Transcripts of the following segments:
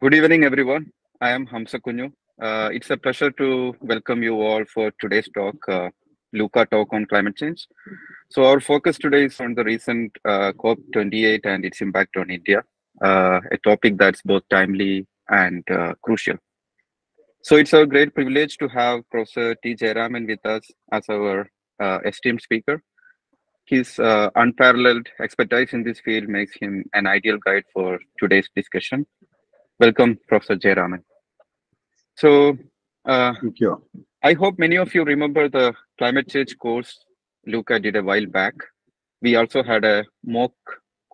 Good evening, everyone. I am Hamsa Kunyu. It's a pleasure to welcome you all for today's talk, LUCA Talk on Climate Change. So our focus today is on the recent COP28 and its impact on India, a topic that's both timely and crucial. So it's our great privilege to have Professor T. Jayaraman with us as our esteemed speaker. His unparalleled expertise in this field makes him an ideal guide for today's discussion. Welcome, Professor Jayaraman. So, thank you. I hope many of you remember the climate change course LUCA did a while back. We also had a mock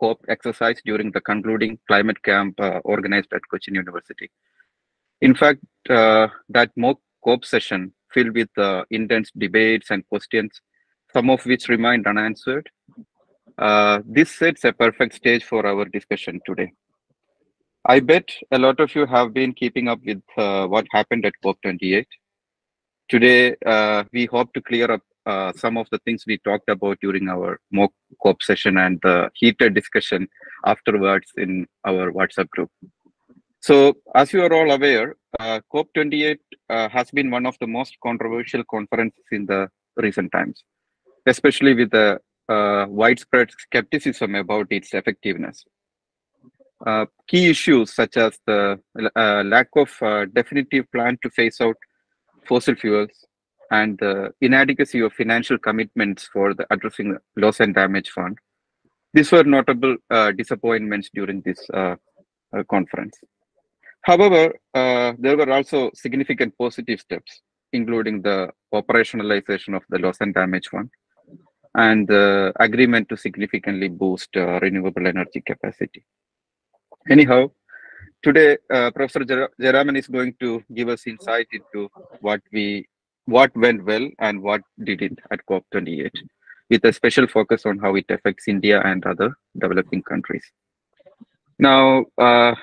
COP exercise during the concluding climate camp organized at Cochin University. In fact, that mock COP session filled with intense debates and questions, some of which remained unanswered. This sets a perfect stage for our discussion today. I bet a lot of you have been keeping up with what happened at COP28. Today, we hope to clear up some of the things we talked about during our mock COP session and the heated discussion afterwards in our WhatsApp group. So, as you are all aware, COP28 has been one of the most controversial conferences in the recent times, especially with the widespread skepticism about its effectiveness. Key issues such as the lack of definitive plan to phase out fossil fuels and the inadequacy of financial commitments for the addressing loss and damage fund. These were notable disappointments during this conference. However, there were also significant positive steps, including the operationalization of the loss and damage fund and the agreement to significantly boost renewable energy capacity. Anyhow, today, Professor Jayaraman is going to give us insight into what went well and what didn't at COP28, with a special focus on how it affects India and other developing countries. Now,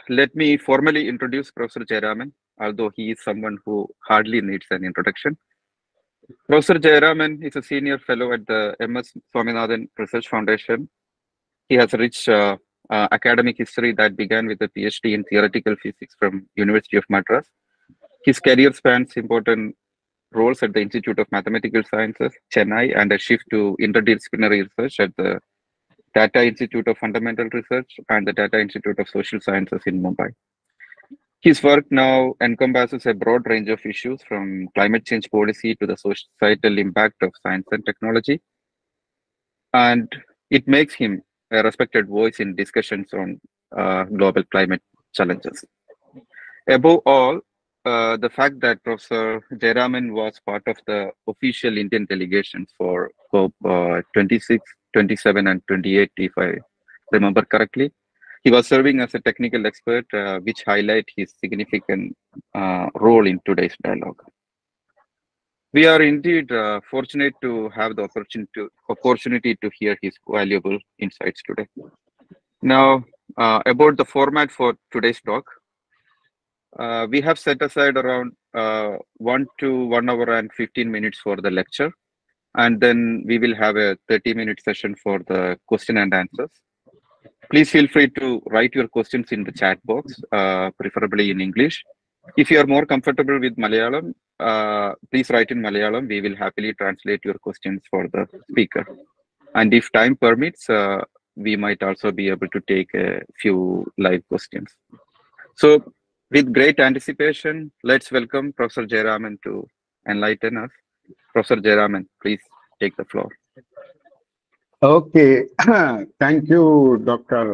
let me formally introduce Professor Jayaraman, although he is someone who hardly needs an introduction. Professor Jayaraman is a senior fellow at the MS Swaminathan Research Foundation. He has a rich academic history that began with a PhD in theoretical physics from University of Madras. His career spans important roles at the Institute of Mathematical Sciences, Chennai, and a shift to interdisciplinary research at the Tata Institute of Fundamental Research and the Tata Institute of Social Sciences in Mumbai. His work now encompasses a broad range of issues, from climate change policy to the societal impact of science and technology, and it makes him a respected voice in discussions on global climate challenges. Above all, the fact that Professor Jayaraman was part of the official Indian delegations for COP26, 27, and 28, if I remember correctly. He was serving as a technical expert, which highlights his significant role in today's dialogue. We are indeed fortunate to have the opportunity to hear his valuable insights today. Now, about the format for today's talk, we have set aside around 1 hour and 15 minutes for the lecture, and then we will have a 30-minute session for the question and answers. Please feel free to write your questions in the chat box, preferably in English. If you are more comfortable with Malayalam, please write in Malayalam. We will happily translate your questions for the speaker. And if time permits, we might also be able to take a few live questions. So with great anticipation, let's welcome Professor Jayaraman to enlighten us. Professor Jayaraman, please take the floor. Okay. Thank you, Dr.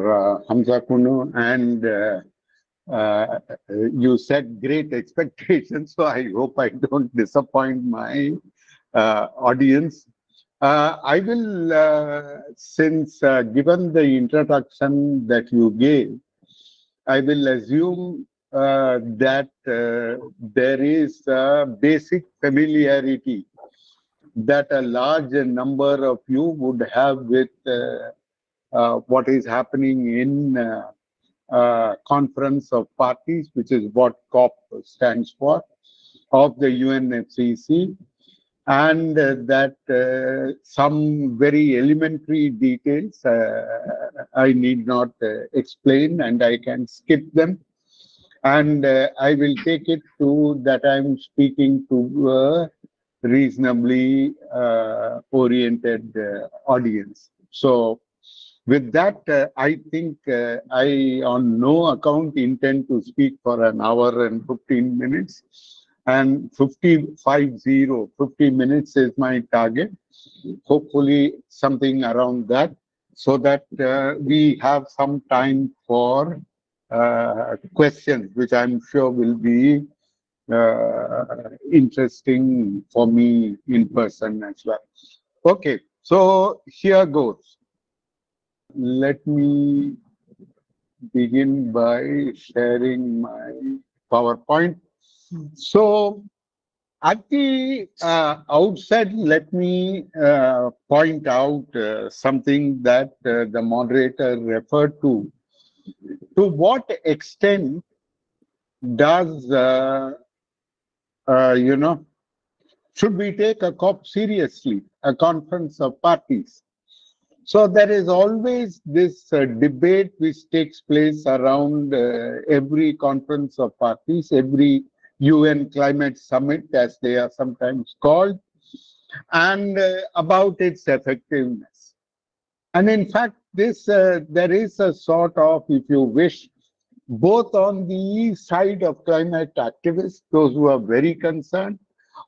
Hamsa Kunyu, and you set great expectations, so I hope I don't disappoint my audience. I will, since given the introduction that you gave, I will assume that there is a basic familiarity that a large number of you would have with what is happening in Conference of Parties, which is what COP stands for, of the UNFCCC, and that some very elementary details I need not explain, and I can skip them. and I will take it to that I'm speaking to a reasonably oriented audience. So with that, I think I on no account intend to speak for an hour and 15 minutes. And 50 minutes is my target. Hopefully something around that, so that we have some time for questions, which I'm sure will be interesting for me in person as well. Okay, so here goes. Let me begin by sharing my PowerPoint. So at the outset, let me point out something that the moderator referred to. To what extent does, should we take a COP seriously, a conference of parties? So there is always this debate which takes place around every conference of parties, every UN Climate Summit, as they are sometimes called, and about its effectiveness. And in fact, this there is a sort of, if you wish, both on the side of climate activists, those who are very concerned,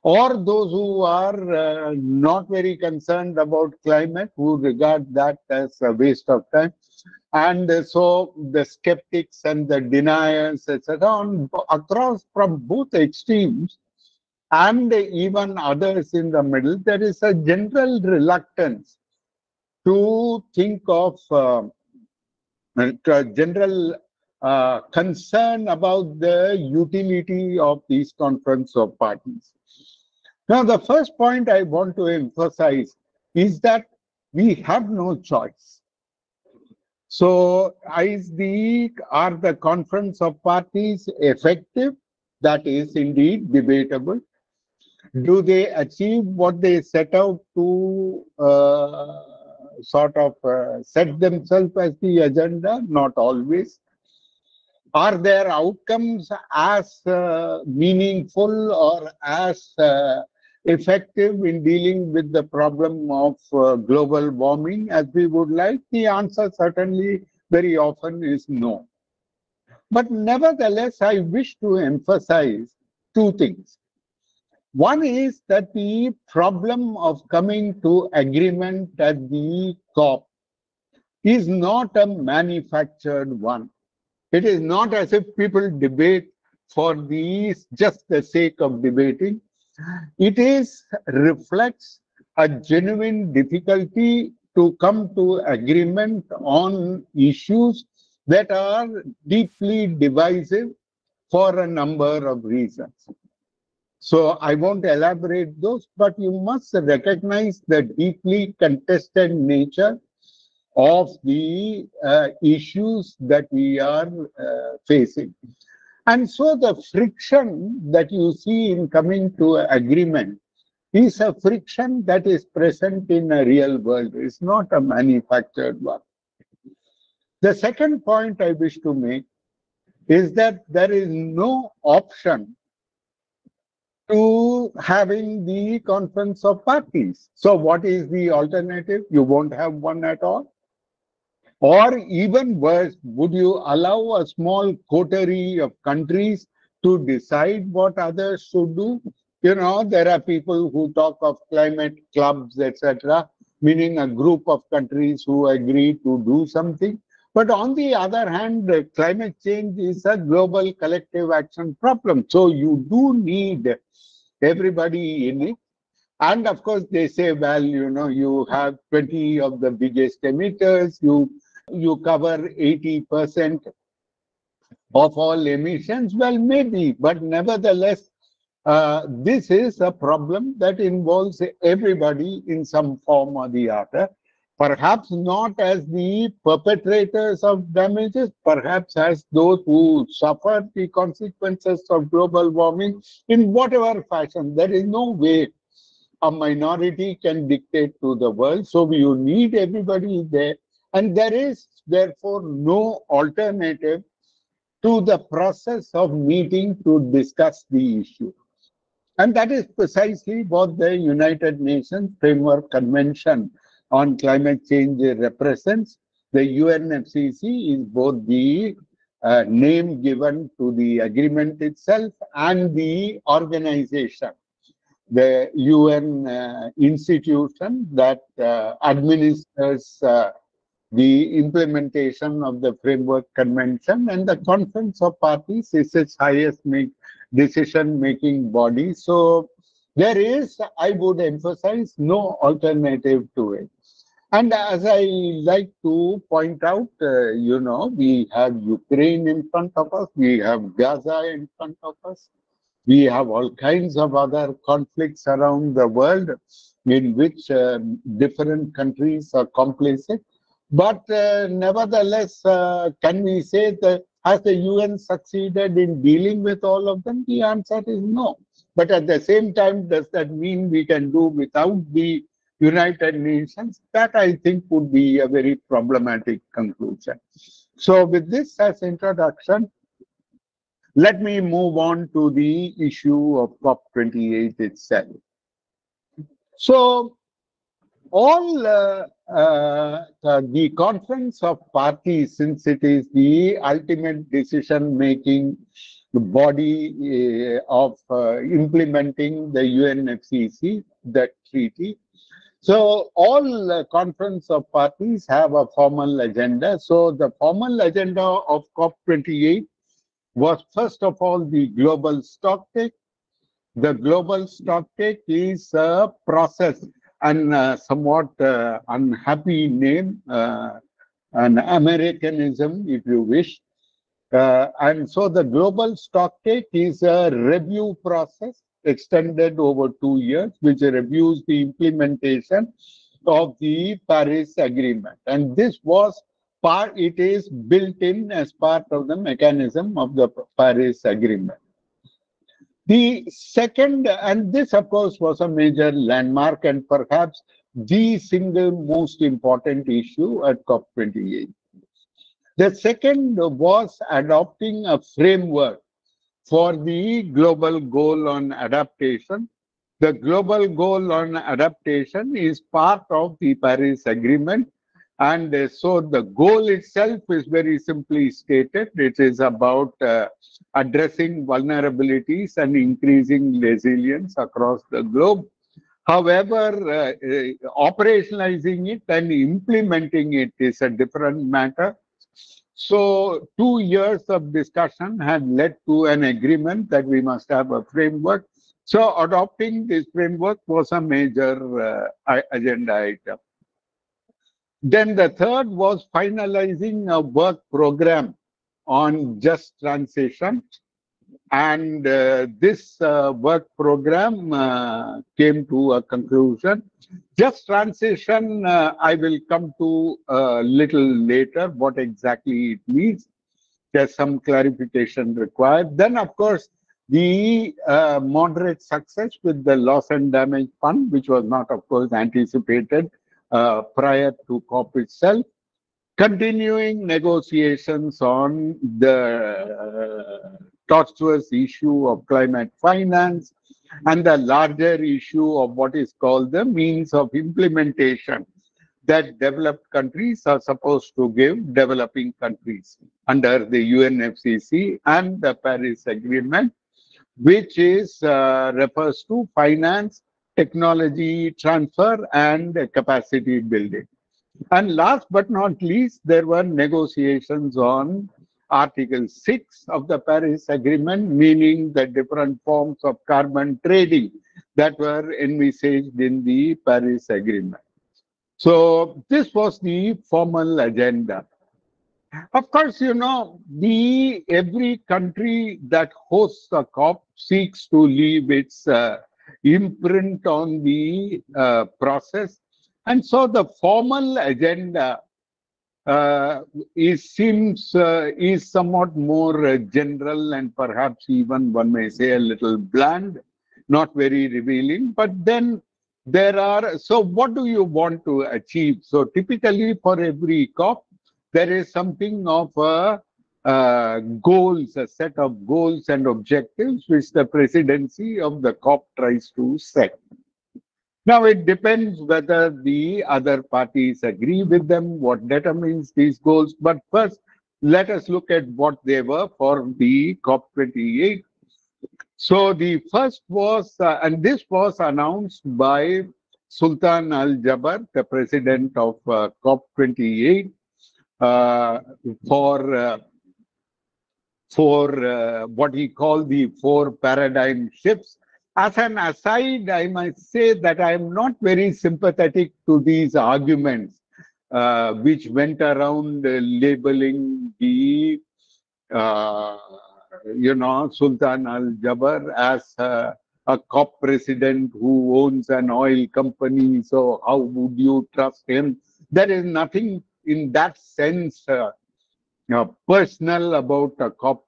or those who are not very concerned about climate, who regard that as a waste of time. And so the skeptics and the deniers, etc., across from both extremes, and even others in the middle, there is a general reluctance to think of general concern about the utility of these conference of parties. Now, the first point I want to emphasize is that we have no choice. So are the conference of parties effective? That is indeed debatable. Do they achieve what they set out to set themselves as the agenda? Not always. Are their outcomes as meaningful or as effective in dealing with the problem of global warming as we would like? The answer certainly very often is no. But nevertheless, I wish to emphasize two things. One is that the problem of coming to agreement at the COP is not a manufactured one. It is not as if people debate for these just the sake of debating. It reflects a genuine difficulty to come to agreement on issues that are deeply divisive for a number of reasons. So I won't elaborate those, but you must recognize the deeply contested nature of the issues that we are facing. And so the friction that you see in coming to agreement is a friction that is present in a real world. It's not a manufactured one. The second point I wish to make is that there is no option to having the conference of parties. So what is the alternative? You won't have one at all. Or even worse, would you allow a small coterie of countries to decide what others should do? You know, there are people who talk of climate clubs, etc., meaning a group of countries who agree to do something. But on the other hand, climate change is a global collective action problem. So you do need everybody in it. And of course, they say, well, you know, you have 20 of the biggest emitters, you cover 80% of all emissions. Well, maybe, but nevertheless, this is a problem that involves everybody in some form or the other, perhaps not as the perpetrators of damages, perhaps as those who suffer the consequences of global warming in whatever fashion. There is no way a minority can dictate to the world. So you need everybody there. And there is therefore no alternative to the process of meeting to discuss the issue. And that is precisely what the United Nations Framework Convention on Climate Change represents. The UNFCCC is both the name given to the agreement itself and the organization, the UN institution that administers the implementation of the Framework Convention, and the Conference of Parties is its highest decision-making body. So there is, I would emphasize, no alternative to it. And as I like to point out, we have Ukraine in front of us, we have Gaza in front of us, we have all kinds of other conflicts around the world in which different countries are complicit. But nevertheless, can we say that has the UN succeeded in dealing with all of them? The answer is no. But at the same time, does that mean we can do without the United Nations? That, I think, would be a very problematic conclusion. So with this as introduction, let me move on to the issue of COP28 itself. So all the Conference of Parties, since it is the ultimate decision-making body of implementing the UNFCCC, that treaty, so all Conference of Parties have a formal agenda. So the formal agenda of COP28 was, first of all, the global stocktake. The global stocktake is a process, and somewhat unhappy name, an Americanism, if you wish. And so the global stocktake is a review process extended over 2 years, which reviews the implementation of the Paris Agreement. And this was part, it is built in as part of the mechanism of the Paris Agreement. The second, and this of course was a major landmark and perhaps the single most important issue at COP28. The second was adopting a framework for the global goal on adaptation. The global goal on adaptation is part of the Paris Agreement. And so the goal itself is very simply stated. It is about addressing vulnerabilities and increasing resilience across the globe. However, operationalizing it and implementing it is a different matter. So 2 years of discussion had led to an agreement that we must have a framework. So adopting this framework was a major agenda item. Then the third was finalizing a work program on just transition. And this work program came to a conclusion. Just transition, I will come to a little later what exactly it means. There's some clarification required. Then, of course, the moderate success with the loss and damage fund, which was not, of course, anticipated prior to COP itself. Continuing negotiations on the tortuous issue of climate finance and the larger issue of what is called the means of implementation that developed countries are supposed to give developing countries under the UNFCCC and the Paris Agreement, which is refers to finance, technology transfer, and capacity building. And last but not least, there were negotiations on Article 6 of the Paris Agreement, meaning the different forms of carbon trading that were envisaged in the Paris Agreement. So this was the formal agenda. Of course, every country that hosts a COP seeks to leave its imprint on the process. And so the formal agenda is somewhat more general, and perhaps even one may say a little bland, not very revealing. But then there are, so what do you want to achieve? So typically for every COP, there is something of a goals, a set of goals and objectives which the presidency of the COP tries to set. Now, it depends whether the other parties agree with them, what determines these goals. But first, let us look at what they were for the COP28. So the first was, and this was announced by Sultan Al Jaber, the president of COP28, for what he called the 4 paradigm shifts. As an aside, I must say that I am not very sympathetic to these arguments which went around labeling the, Sultan Al Jaber as a COP president who owns an oil company. So how would you trust him? There is nothing in that sense personal about a COP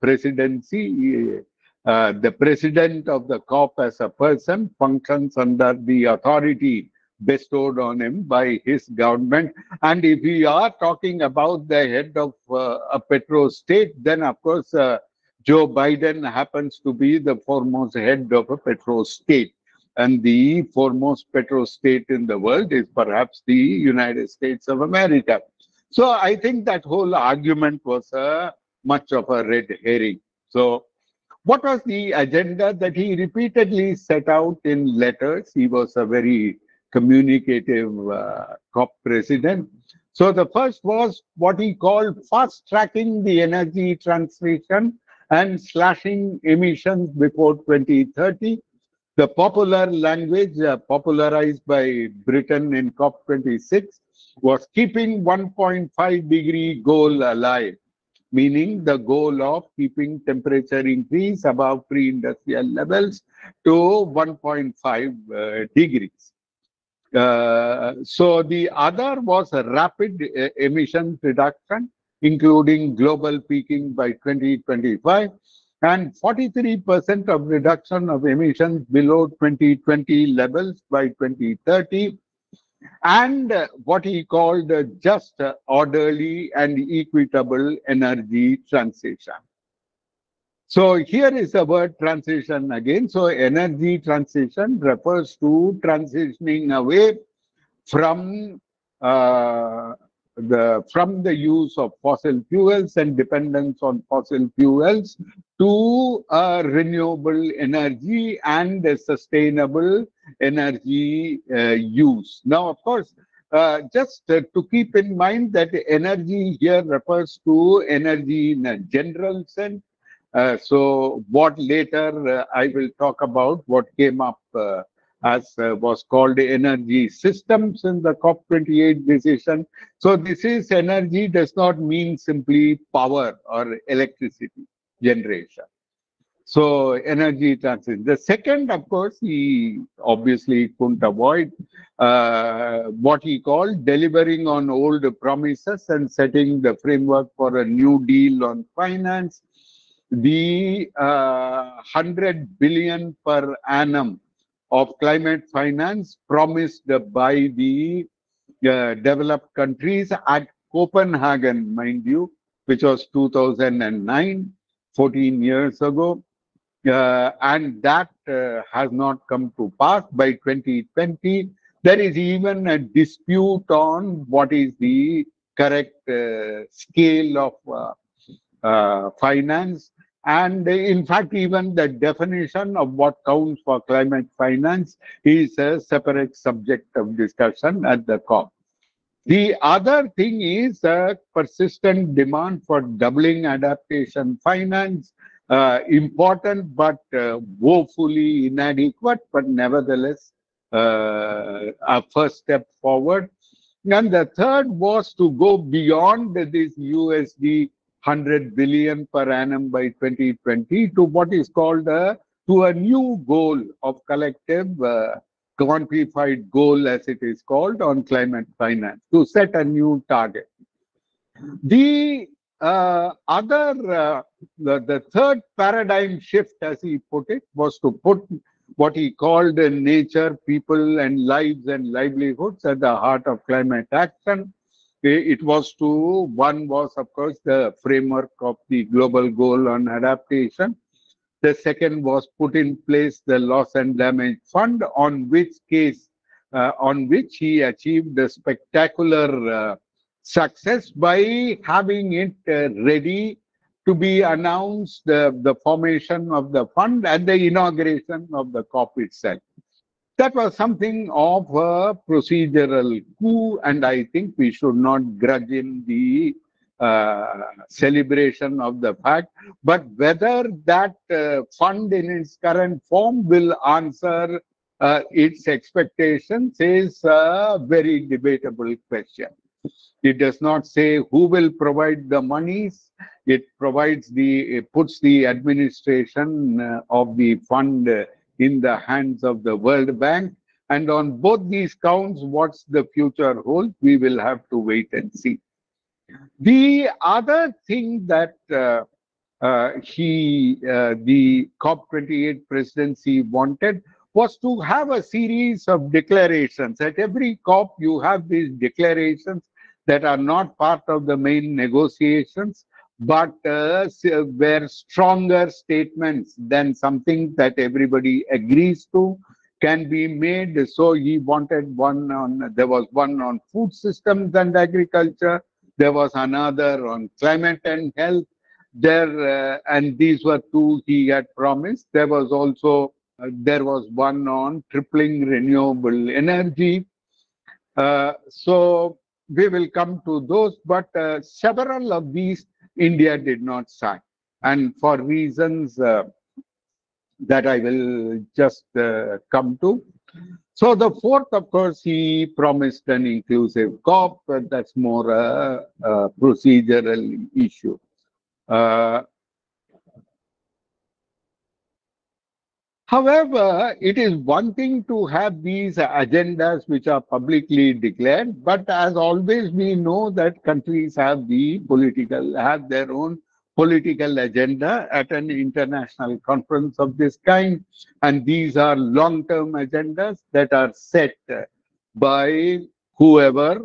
presidency. The president of the COP as a person functions under the authority bestowed on him by his government. And if we are talking about the head of a petro state, then of course Joe Biden happens to be the foremost head of a petro state. And the foremost petro state in the world is perhaps the United States of America. So I think that whole argument was much of a red herring. So what was the agenda that he repeatedly set out in letters? He was a very communicative COP president. So the first was what he called fast-tracking the energy transition and slashing emissions before 2030. The popular language popularized by Britain in COP26 was keeping 1.5-degree goal alive, meaning the goal of keeping temperature increase above pre-industrial levels to 1.5 degrees. So the other was a rapid emission reduction, including global peaking by 2025 and 43% of reduction of emissions below 2020 levels by 2030. And what he called just, orderly and equitable energy transition. So here is the word transition again. So energy transition refers to transitioning away from the use of fossil fuels and dependence on fossil fuels to renewable energy and sustainable energy use. Now, of course, just to keep in mind that energy here refers to energy in a general sense. So what later I will talk about what came up as was called energy systems in the COP28 decision. So this is energy does not mean simply power or electricity generation. So energy transition. The second, of course, he obviously couldn't avoid what he called delivering on old promises and setting the framework for a new deal on finance. The 100 billion per annum of climate finance promised by the developed countries at Copenhagen, mind you, which was 2009, 14 years ago. And that has not come to pass by 2020. There is even a dispute on what is the correct scale of finance. And in fact, even the definition of what counts for climate finance is a separate subject of discussion at the COP. The other thing is a persistent demand for doubling adaptation finance, important but woefully inadequate, but nevertheless a first step forward. And the third was to go beyond this USD 100 billion per annum by 2020 to what is called to a new goal of collective quantified goal, as it is called, on climate finance, to set a new target. The the third paradigm shift, as he put it, was to put what he called nature, people and lives and livelihoods at the heart of climate action. it was to, one was of course the framework of the global goal on adaptation. The second was put in place the loss and damage fund, on which case, on which he achieved a spectacular success by having it ready to be announced, the formation of the fund at the inauguration of the COP itself. That was something of a procedural coup, and I think we should not grudge him the celebration of the fact. But whether that fund in its current form will answer its expectations is a very debatable question. It does not say who will provide the monies. It provides the, it puts the administration of the fund in the hands of the World Bank. And on both these counts, what's the future hold? We will have to wait and see. The other thing that the COP28 presidency wanted was to have a series of declarations. At every COP, you have these declarations that are not part of the main negotiations, but were stronger statements than something that everybody agrees to can be made. So he wanted one on, there was one on food systems and agriculture. There was another on climate and health. There and these were two he had promised. There was also one on tripling renewable energy. So we will come to those, but several of these India did not sign, and for reasons that I will just come to. So the fourth, of course, he promised an inclusive COP, but that's more a procedural issue. However, it is one thing to have these agendas which are publicly declared, but as always, we know that countries have their own political agenda at an international conference of this kind, and these are long-term agendas that are set by whoever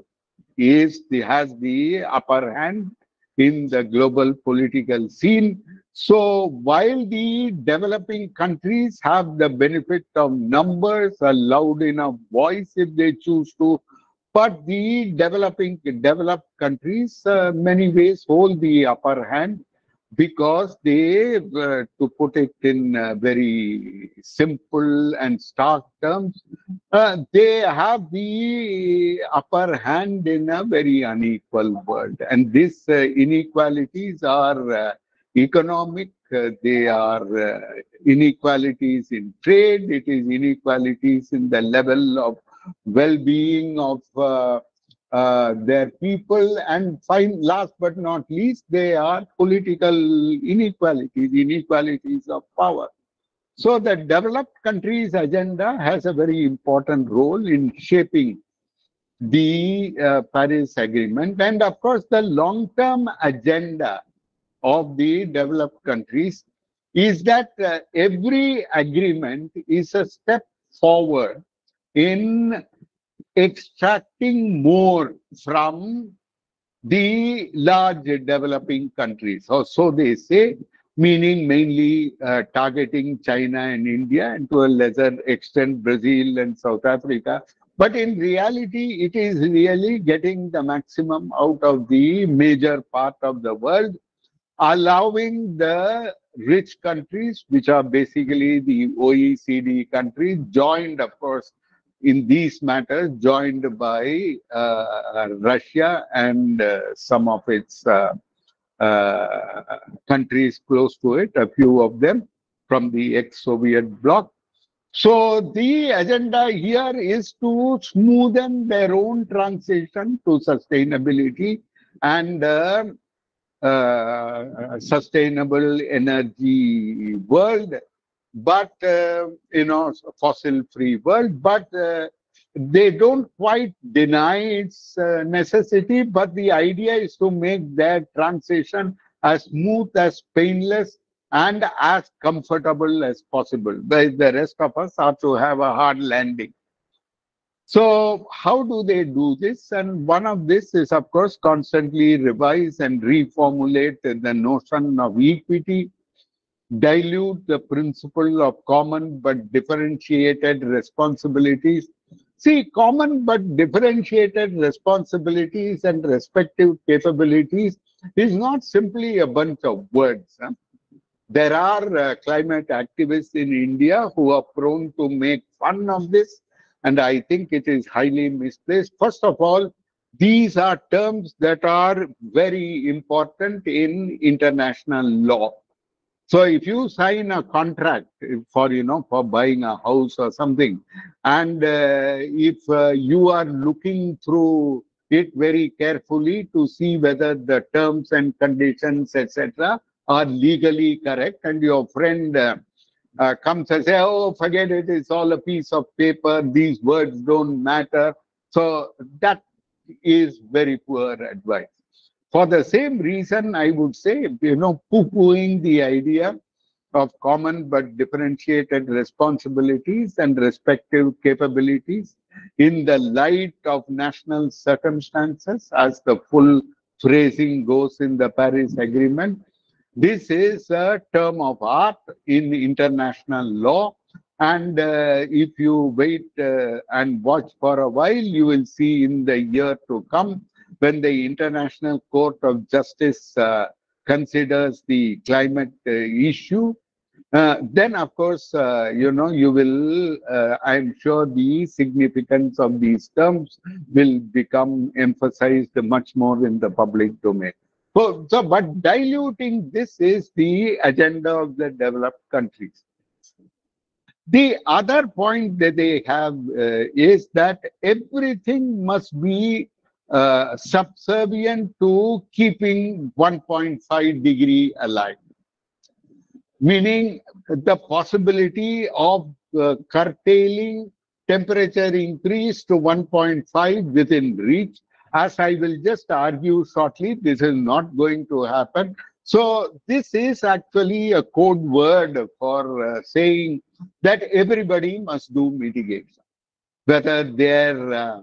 has the upper hand in the global political scene. So while the developing countries have the benefit of numbers, a loud enough voice if they choose to, but the developed countries many ways hold the upper hand, because they, to put it in very simple and stark terms, they have the upper hand in a very unequal world. And these inequalities are economic, they are inequalities in trade, it is inequalities in the level of well-being of their people, and last but not least, they are political inequalities, inequalities of power. So the developed countries' agenda has a very important role in shaping the Paris Agreement, and of course the long-term agenda of the developed countries is that every agreement is a step forward in extracting more from the large developing countries, or so they say, meaning mainly targeting China and India, and to a lesser extent Brazil and South Africa. But in reality, it is really getting the maximum out of the major part of the world, allowing the rich countries, which are basically the OECD countries, joined, of course, in these matters, joined by Russia and some of its countries close to it, a few of them from the ex-Soviet bloc. So the agenda here is to smoothen their own transition to sustainability and sustainable energy world, but fossil-free world, but they don't quite deny its necessity, but the idea is to make their transition as smooth, as painless, and as comfortable as possible. The rest of us are to have a hard landing. So how do they do this? And one of this is, of course, constantly revise and reformulate the notion of equity, dilute the principle of common but differentiated responsibilities. See, common but differentiated responsibilities and respective capabilities is not simply a bunch of words. Huh? There are climate activists in India who are prone to make fun of this, and I think it is highly misplaced. First of all, these are terms that are very important in international law. So if you sign a contract for, you know, for buying a house or something, and if you are looking through it very carefully to see whether the terms and conditions, etc., are legally correct, and your friend comes and says, oh, forget it, it's all a piece of paper, these words don't matter. So that is very poor advice. For the same reason, I would say, you know, poo-pooing the idea of common but differentiated responsibilities and respective capabilities in the light of national circumstances, as the full phrasing goes in the Paris Agreement. This is a term of art in international law. And if you wait and watch for a while, you will see in the year to come, when the International Court of Justice considers the climate issue, then of course, you know, you will, I'm sure the significance of these terms will become emphasized much more in the public domain. So, but diluting this is the agenda of the developed countries. The other point that they have is that everything must be subservient to keeping 1.5 degree alive, meaning the possibility of curtailing temperature increase to 1.5 within reach. As I will just argue shortly, this is not going to happen. So this is actually a code word for saying that everybody must do mitigation, whether they're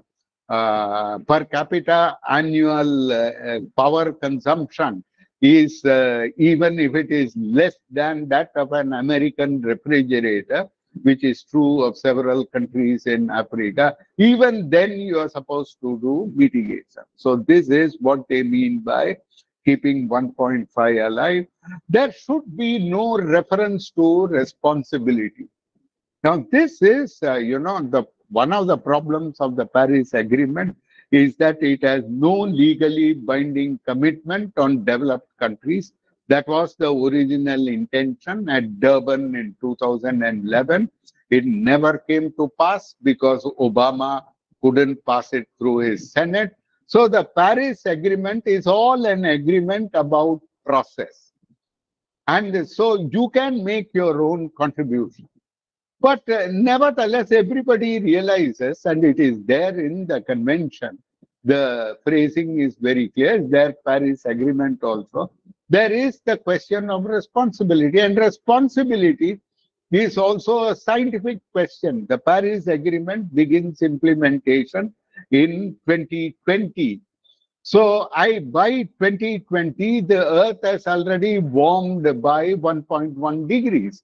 per capita annual power consumption is, even if it is less than that of an American refrigerator, which is true of several countries in Africa, even then you are supposed to do mitigation. So this is what they mean by keeping 1.5 alive. There should be no reference to responsibility. Now this is, you know, the one of the problems of the Paris Agreement is that it has no legally binding commitment on developed countries. That was the original intention at Durban in 2011. It never came to pass because Obama couldn't pass it through his Senate. So the Paris Agreement is all an agreement about process. And so you can make your own contribution. But nevertheless, everybody realizes, and it is there in the convention, the phrasing is very clear, there Paris Agreement also, there is the question of responsibility. And responsibility is also a scientific question. The Paris Agreement begins implementation in 2020. So by 2020, the Earth has already warmed by 1.1 degrees.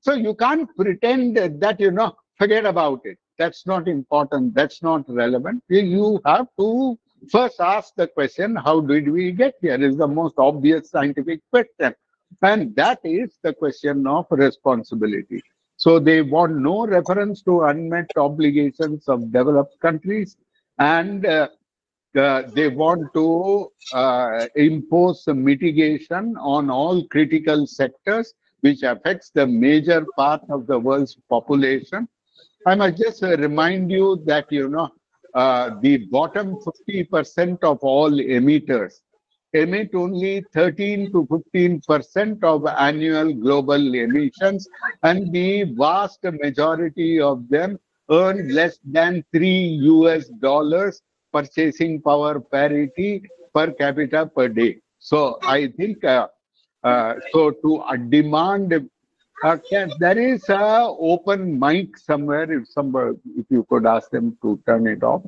So you can't pretend that, you know, forget about it. That's not important. That's not relevant. You have to first ask the question, how did we get here? Is the most obvious scientific question. And that is the question of responsibility. So they want no reference to unmet obligations of developed countries, and they want to impose some mitigation on all critical sectors, which affects the major part of the world's population. I must just remind you that, you know, the bottom 50% of all emitters emit only 13 to 15% of annual global emissions, and the vast majority of them earn less than $3 purchasing power parity per capita per day. So I think so to demand There is an open mic somewhere. If you could ask them to turn it off.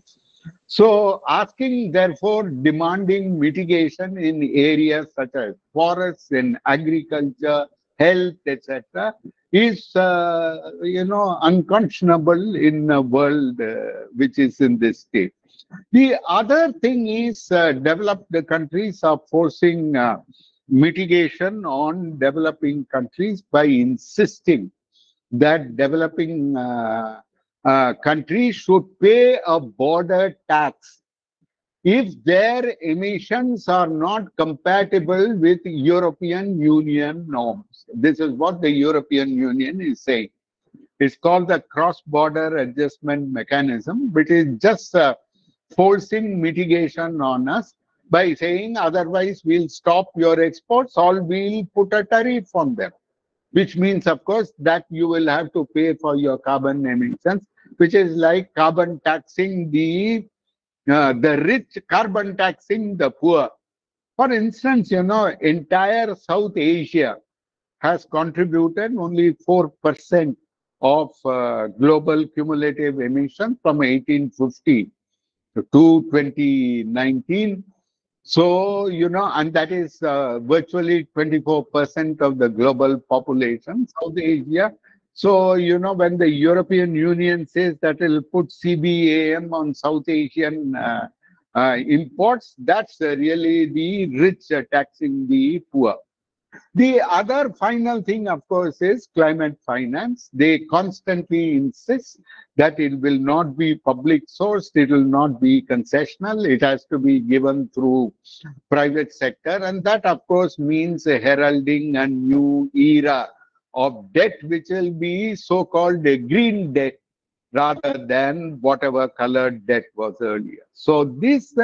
So asking, therefore, demanding mitigation in areas such as forests and agriculture, health, etc., is unconscionable in a world which is in this state. The other thing is developed countries are forcing mitigation on developing countries by insisting that developing countries should pay a border tax if their emissions are not compatible with European Union norms. This is what the European Union is saying. It's called the cross-border adjustment mechanism, which is just forcing mitigation on us by saying, otherwise we'll stop your exports or we'll put a tariff on them, which means, of course, that you will have to pay for your carbon emissions, which is like carbon taxing the rich, carbon taxing the poor. For instance, entire South Asia has contributed only 4% of global cumulative emissions from 1850 to 2019. So, and that is virtually 24% of the global population, South Asia. So, when the European Union says that it will put CBAM on South Asian imports, that's really the rich taxing the poor. The other final thing, of course, is climate finance. They constantly insist that it will not be public sourced, it will not be concessional, it has to be given through private sector. And that, of course, means a heralding a new era of debt, which will be so-called a green debt rather than whatever colored debt was earlier. So this,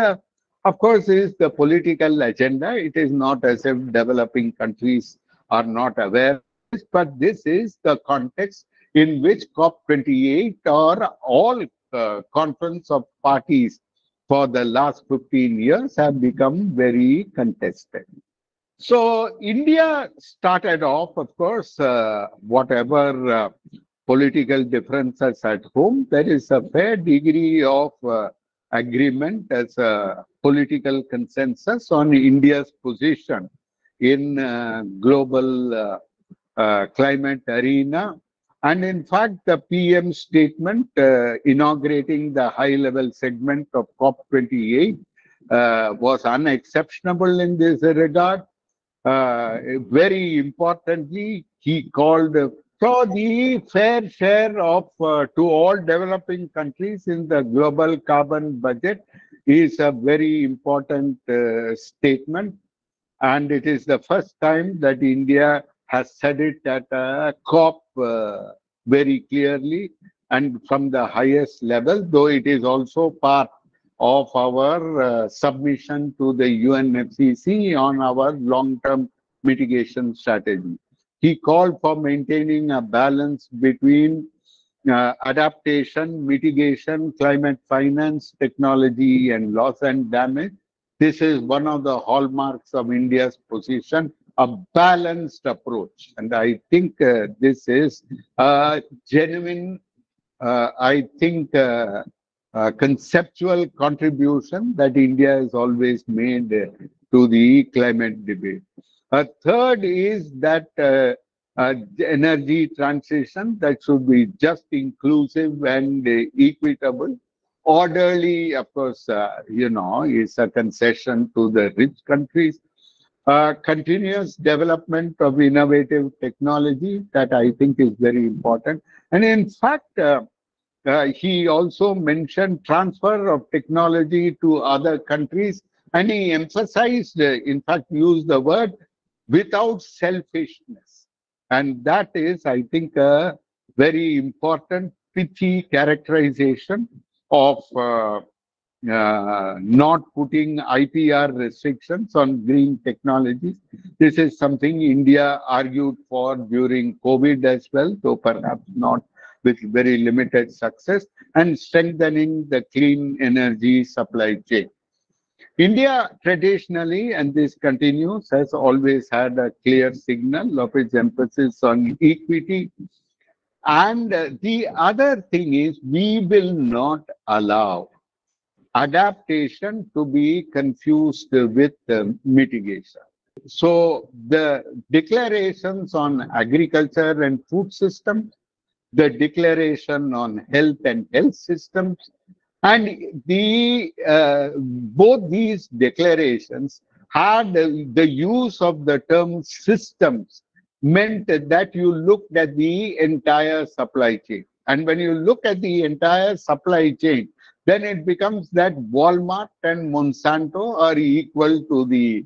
of course, is the political agenda. It is not as if developing countries are not aware of this, but this is the context in which COP28 or all conference of parties for the last 15 years have become very contested. So India started off, of course, whatever political differences at home, there is a fair degree of agreement as a political consensus on India's position in global climate arena. And in fact, the PM statement inaugurating the high-level segment of COP28 was unexceptionable in this regard. Very importantly, he called for the fair share of to all developing countries in the global carbon budget is a very important statement. And it is the first time that India has said it at a COP very clearly and from the highest level, though it is also part of our submission to the UNFCCC on our long-term mitigation strategy. He called for maintaining a balance between adaptation, mitigation, climate finance, technology, and loss and damage. This is one of the hallmarks of India's position, a balanced approach. And I think this is a genuine, conceptual contribution that India has always made to the climate debate. A third is that energy transition that should be just, inclusive, and equitable. Orderly, of course, is a concession to the rich countries. Continuous development of innovative technology that I think is very important. And in fact, he also mentioned transfer of technology to other countries, and he emphasized, in fact, used the word without selfishness. And that is, I think, a very important, pithy characterization of not putting IPR restrictions on green technologies. This is something India argued for during COVID as well, though perhaps not with very limited success, and strengthening the clean energy supply chain. India traditionally, and this continues, has always had a clear signal of its emphasis on equity. And the other thing is, we will not allow adaptation to be confused with mitigation. So the declarations on agriculture and food systems, the declaration on health and health systems, and the both these declarations had the use of the term systems, meant that you looked at the entire supply chain. And when you look at the entire supply chain, then it becomes that Walmart and Monsanto are equal to the,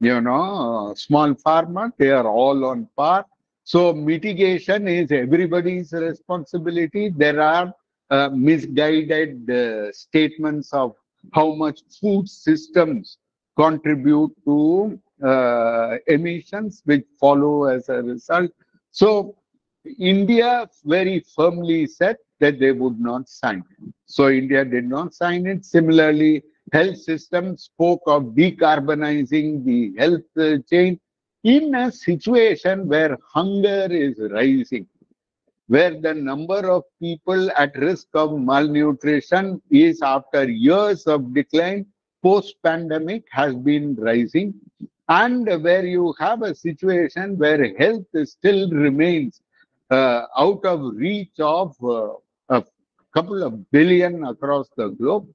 you know, small farmer. They are all on par. So mitigation is everybody's responsibility. There are misguided statements of how much food systems contribute to emissions, which follow as a result. So India very firmly said that they would not sign it. So India did not sign it. Similarly, health systems spoke of decarbonizing the health chain in a situation where hunger is rising, where the number of people at risk of malnutrition is, after years of decline, post-pandemic, has been rising, and where you have a situation where health still remains out of reach of a couple of billion across the globe.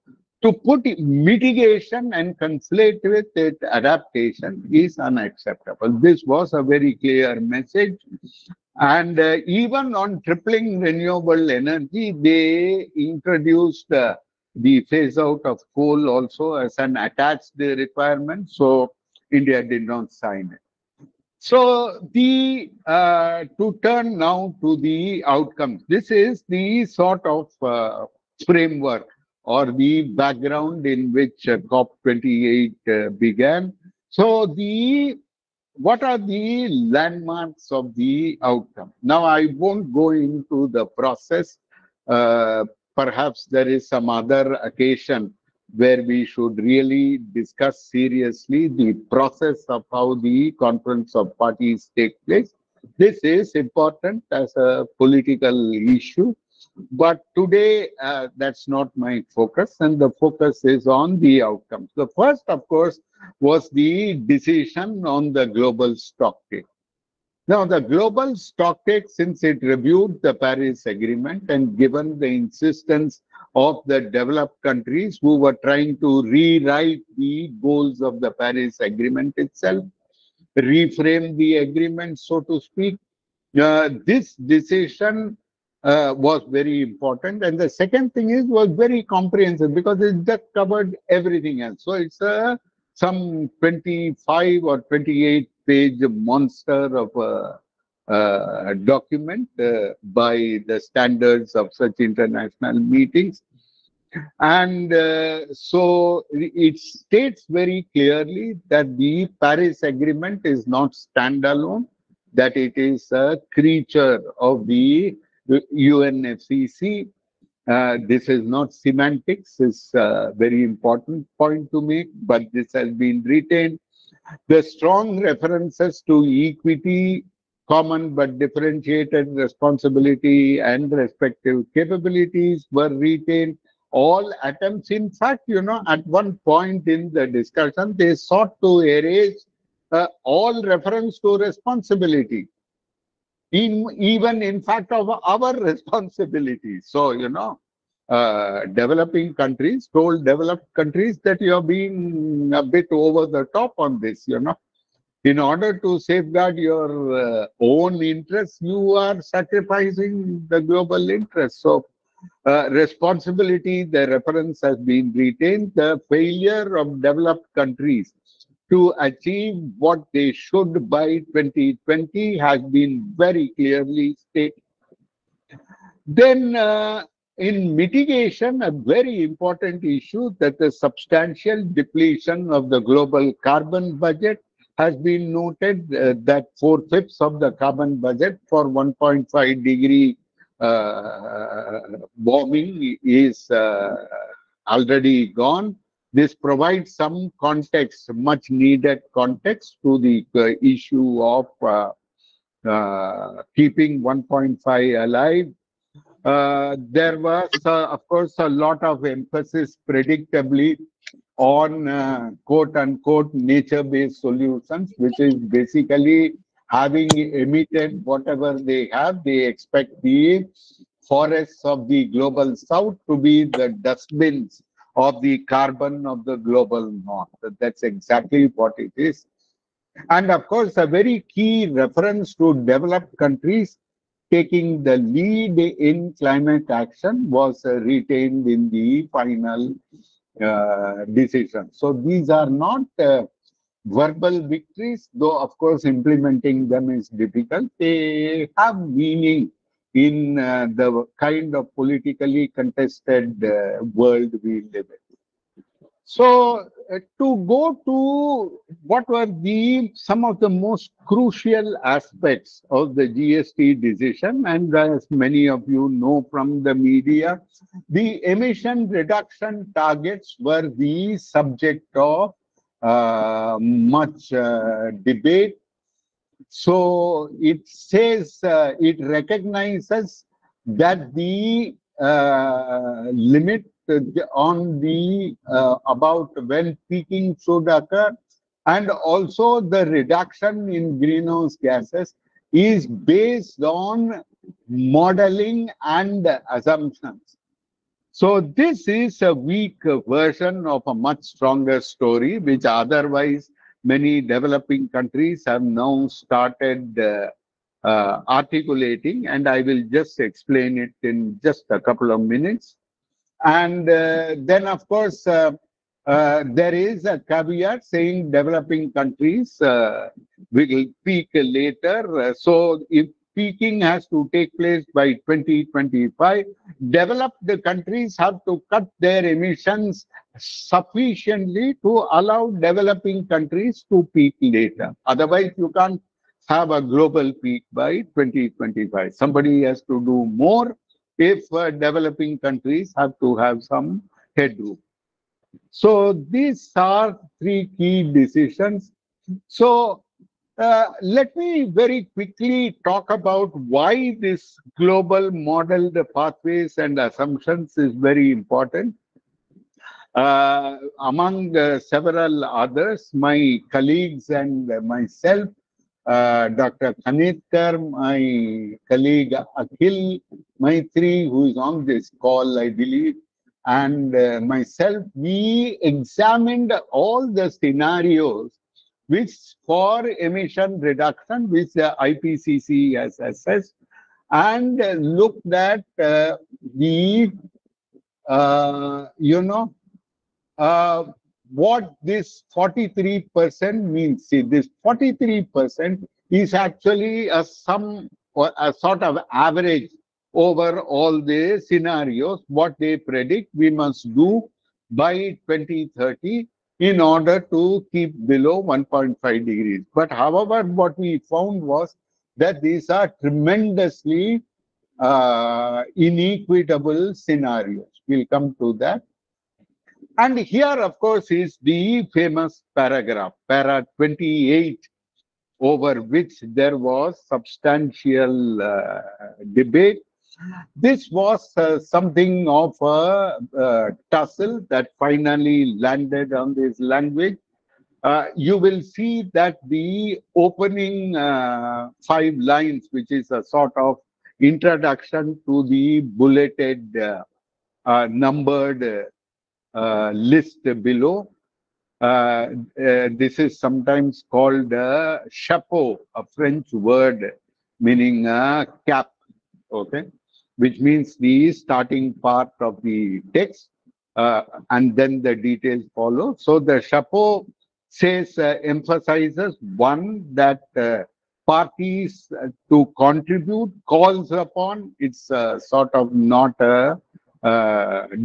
To put mitigation and conflate with it adaptation is unacceptable. This was a very clear message. And even on tripling renewable energy, they introduced the phase out of coal also as an attached requirement. So India did not sign it. So the to turn now to the outcomes, this is the sort of framework or the background in which COP28 began. So what are the landmarks of the outcome? Now, I won't go into the process. Perhaps there is some other occasion where we should really discuss seriously the process of how the conference of parties take place. This is important as a political issue, but today that's not my focus, and the focus is on the outcomes. The first, of course, was the decision on the global stocktake. Now, the global stocktake, since it reviewed the Paris Agreement and given the insistence of the developed countries who were trying to rewrite the goals of the Paris Agreement itself, reframe the agreement, so to speak, this decision was very important. And the second thing is, was very comprehensive, because it just covered everything else. So it's some 25 or 28 page monster of a document by the standards of such international meetings. And so it states very clearly that the Paris Agreement is not standalone, that it is a creature of the UNFCCC. This is not semantics, it's a very important point to make, but this has been retained. The strong references to equity, common but differentiated responsibility, and respective capabilities were retained. All attempts, in fact, you know, at one point in the discussion, they sought to erase all reference to responsibility. Even in fact of our responsibility. So, you know, developing countries told developed countries that you are being a bit over the top on this, you know. In order to safeguard your own interests, you are sacrificing the global interests. So, responsibility, the reference has been retained. The failure of developed countries to achieve what they should by 2020 has been very clearly stated. Then in mitigation, a very important issue, that the substantial depletion of the global carbon budget has been noted, that 4/5 of the carbon budget for 1.5 degree warming is already gone. This provides some context, much needed context, to the issue of keeping 1.5 alive. There was, of course, a lot of emphasis, predictably, on quote-unquote nature-based solutions, which is basically having emitted whatever they have. They expect the forests of the global south to be the dustbins of the carbon of the global north. That's exactly what it is. And of course, a very key reference to developed countries taking the lead in climate action was retained in the final decision. So these are not verbal victories, though of course implementing them is difficult. They have meaning in the kind of politically contested world we live in. So to go to what were some of the most crucial aspects of the GST decision, and as many of you know from the media, the emission reduction targets were the subject of much debate. So it says, it recognizes that the limit on the about when peaking should occur, and also the reduction in greenhouse gases is based on modeling and assumptions. So this is a weak version of a much stronger story, which otherwise many developing countries have now started articulating, and I will just explain it in just a couple of minutes. And then, of course, there is a caveat saying developing countries will peak later. So if peaking has to take place by 2025, developed countries have to cut their emissions sufficiently to allow developing countries to peak later. Otherwise, you can't have a global peak by 2025. Somebody has to do more if developing countries have to have some headroom. So these are three key decisions. So let me very quickly talk about why this global model, the pathways and assumptions, is very important. Among several others, my colleagues and myself, Dr. Kanitkar, my colleague Akhil Maitri, who is on this call, I believe, and myself, we examined all the scenarios which for emission reduction, which the IPCC has assessed, and looked at the, what this 43% means. See, this 43% is actually a sum or a sort of average over all the scenarios, what they predict we must do by 2030 in order to keep below 1.5 degrees. But however, what we found was that these are tremendously inequitable scenarios. We'll come to that. And here, of course, is the famous paragraph, para 28, over which there was substantial debate. This was something of a tussle that finally landed on this language. You will see that the opening 5 lines, which is a sort of introduction to the bulleted, numbered list below. This is sometimes called chapeau, a French word meaning cap, okay, which means the starting part of the text, and then the details follow. So the chapeau says, emphasizes, one, that parties to contribute, calls upon, it's sort of not a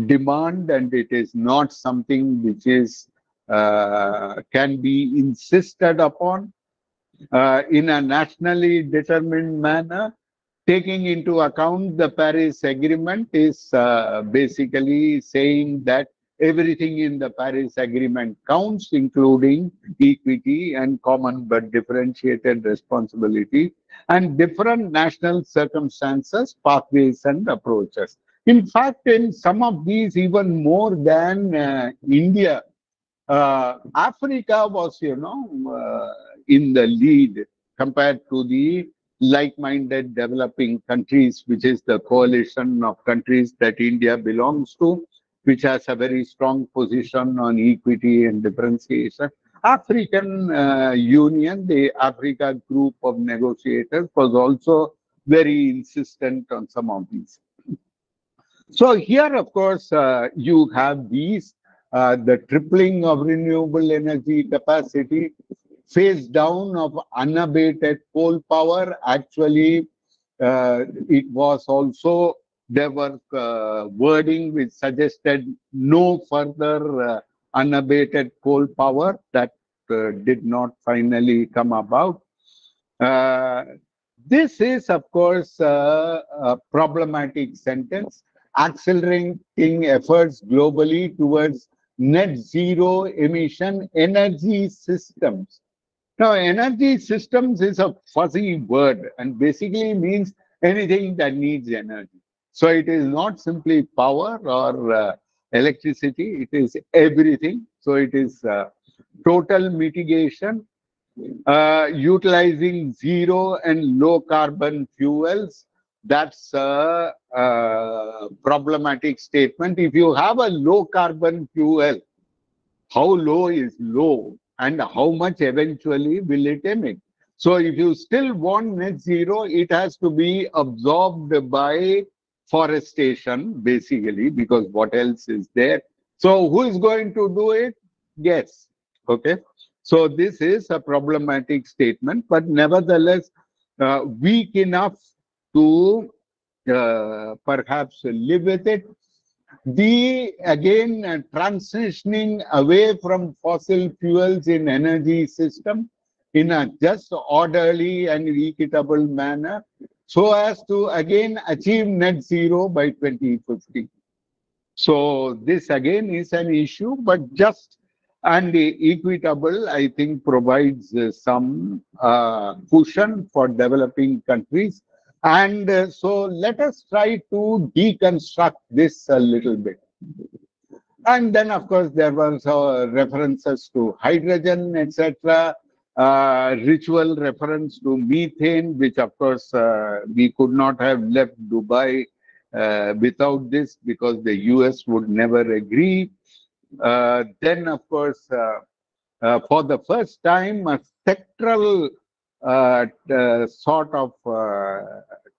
demand, and it is not something which is can be insisted upon in a nationally determined manner. Taking into account the Paris Agreement is basically saying that everything in the Paris Agreement counts, including equity and common but differentiated responsibility and different national circumstances, pathways and approaches. In fact, in some of these, even more than India, Africa was, in the lead compared to the like-minded developing countries, which is the coalition of countries that India belongs to, which has a very strong position on equity and differentiation. African Union, the Africa group of negotiators, was also very insistent on some of these. So here, of course, you have these, the tripling of renewable energy capacity, phase down of unabated coal power. Actually, it was also, there were wording which suggested no further unabated coal power. That did not finally come about. This is, of course, a problematic sentence. Accelerating efforts globally towards net zero emission energy systems. Now, energy systems is a fuzzy word and basically means anything that needs energy. So it is not simply power or electricity, it is everything. So it is total mitigation, utilizing zero and low carbon fuels. That's a problematic statement. If you have a low carbon fuel, how low is low and how much eventually will it emit? So if you still want net zero, it has to be absorbed by forestation, basically, because what else is there? So who is going to do it? Yes. Okay. So this is a problematic statement, but nevertheless, weak enough to perhaps live with it. The, again, transitioning away from fossil fuels in energy system in a just, orderly and equitable manner, so as to, again, achieve net zero by 2050. So this, again, is an issue, but just and equitable, I think, provides some cushion for developing countries. And so let us try to deconstruct this a little bit. And then, of course, there were references to hydrogen, etc., ritual reference to methane, which, of course, we could not have left Dubai without this because the US would never agree. Then, of course, for the first time, a spectral sort of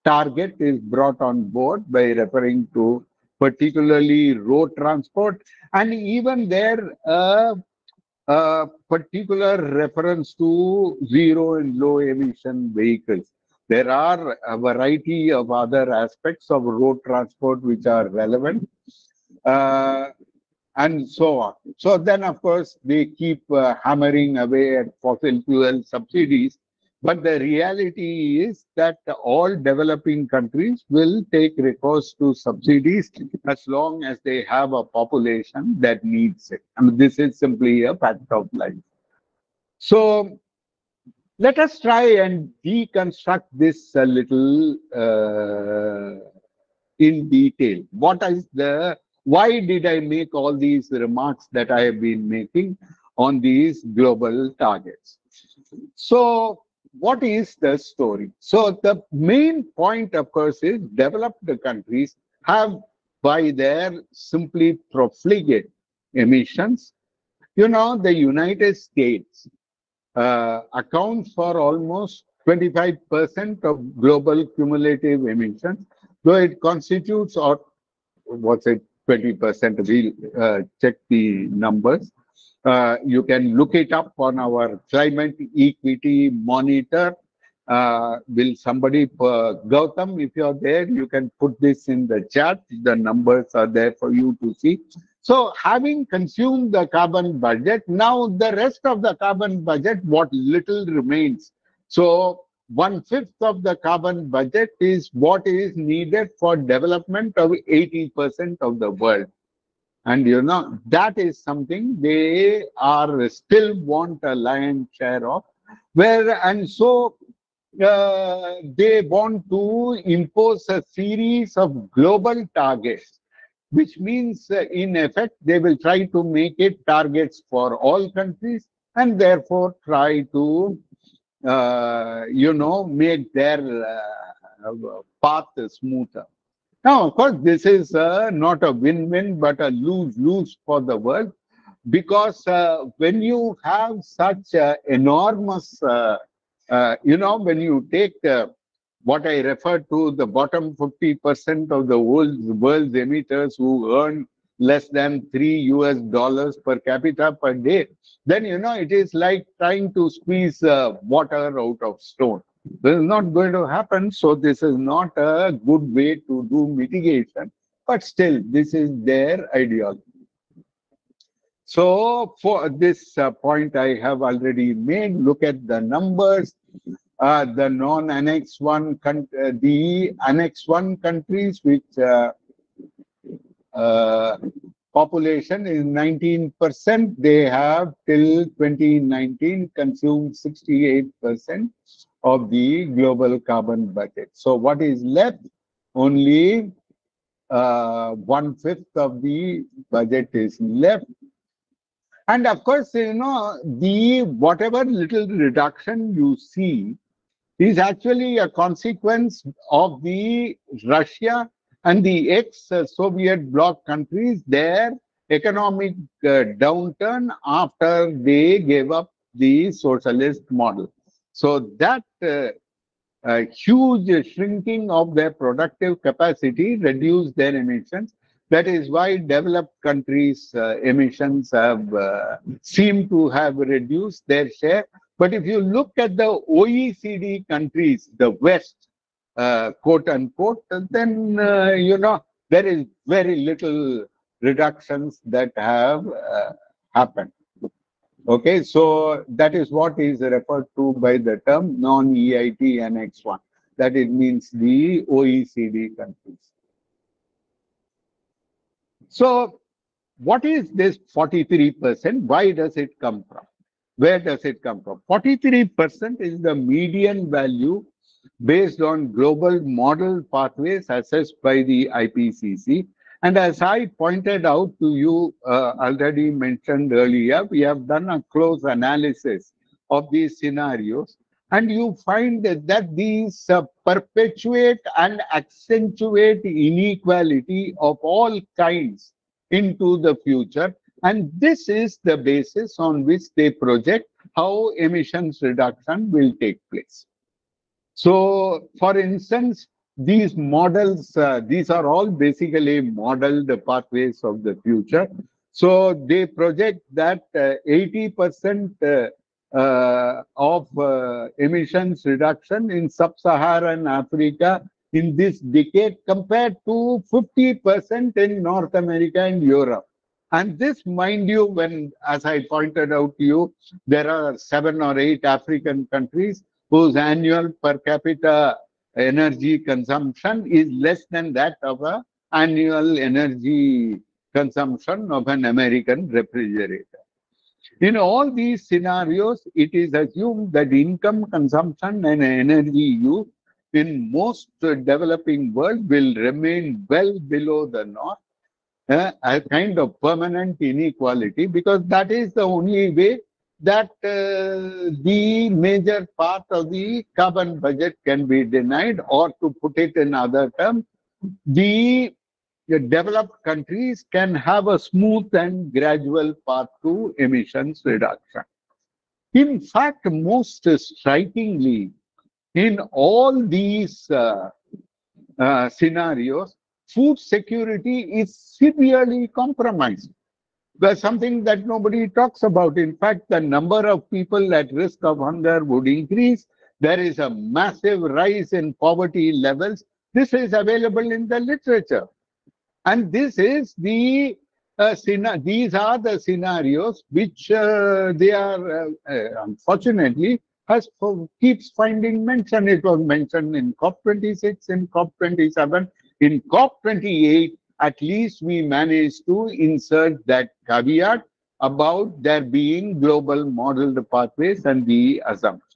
target is brought on board by referring to particularly road transport, and even there a particular reference to zero and low emission vehicles. There are a variety of other aspects of road transport which are relevant, and so on. So then, of course, they keep hammering away at fossil fuel subsidies. But the reality is that all developing countries will take recourse to subsidies as long as they have a population that needs it. I mean, this is simply a fact of life. So let us try and deconstruct this a little in detail. What is the, why did I make all these remarks that I have been making on these global targets? So what is the story? So the main point, of course, is developed countries have, by their simply profligate emissions, you know, the United States accounts for almost 25% of global cumulative emissions, though it constitutes, or what's it, 20%, we'll check the numbers. You can look it up on our Climate Equity Monitor. Will somebody, Gautam, if you're there, you can put this in the chat. The numbers are there for you to see. So having consumed the carbon budget, now the rest of the carbon budget, what little remains. So 1/5 of the carbon budget is what is needed for development of 80% of the world. And you know, that is something they are still want a lion's share of, where, and so they want to impose a series of global targets, which means in effect they will try to make it targets for all countries, and therefore try to you know, make their path smoother. Now, of course, this is not a win-win, but a lose-lose for the world, because when you have such enormous, you know, when you take what I refer to the bottom 50% of the world's emitters who earn less than $3 per capita per day, then, you know, it is like trying to squeeze water out of stone. This is not going to happen, so this is not a good way to do mitigation, but still, this is their ideology. So, for this point I have already made, look at the numbers, the non-Annex 1, the Annex 1 countries, which population is 19%, they have till 2019 consumed 68% of the global carbon budget. So what is left? Only 1/5 of the budget is left. And of course, you know, the whatever little reduction you see is actually a consequence of the Russia and the ex-Soviet bloc countries, their economic downturn after they gave up the socialist model. So that huge shrinking of their productive capacity reduced their emissions. That is why developed countries' emissions have seem to have reduced their share. But if you look at the OECD countries, the West, quote unquote, then you know, there is very little reductions that have happened. Okay, so that is what is referred to by the term non-EIT Annex 1. That it means the OECD countries. So, what is this 43%? Why does it come from? Where does it come from? 43% is the median value based on global model pathways assessed by the IPCC. And as I pointed out to you, already mentioned earlier, we have done a close analysis of these scenarios, and you find that these perpetuate and accentuate inequality of all kinds into the future. And this is the basis on which they project how emissions reduction will take place. So, for instance, these models, these are all basically modeled pathways of the future. So they project that 80% of emissions reduction in sub-Saharan Africa in this decade compared to 50% in North America and Europe. And this, mind you, when, as I pointed out to you, there are 7 or 8 African countries whose annual per capita energy consumption is less than that of an annual energy consumption of an American refrigerator. In all these scenarios, it is assumed that income, consumption and energy use in most developing world will remain well below the north, a kind of permanent inequality, because that is the only way that the major part of the carbon budget can be denied, or to put it in other terms, the developed countries can have a smooth and gradual path to emissions reduction. In fact, most strikingly, in all these scenarios, food security is severely compromised. There's something that nobody talks about. In fact, the number of people at risk of hunger would increase. There is a massive rise in poverty levels. This is available in the literature. And this is the, these are the scenarios which they are, unfortunately, keeps finding mention. It was mentioned in COP26, in COP27, in COP28, at least we managed to insert that caveat about there being global model pathways and the assumptions.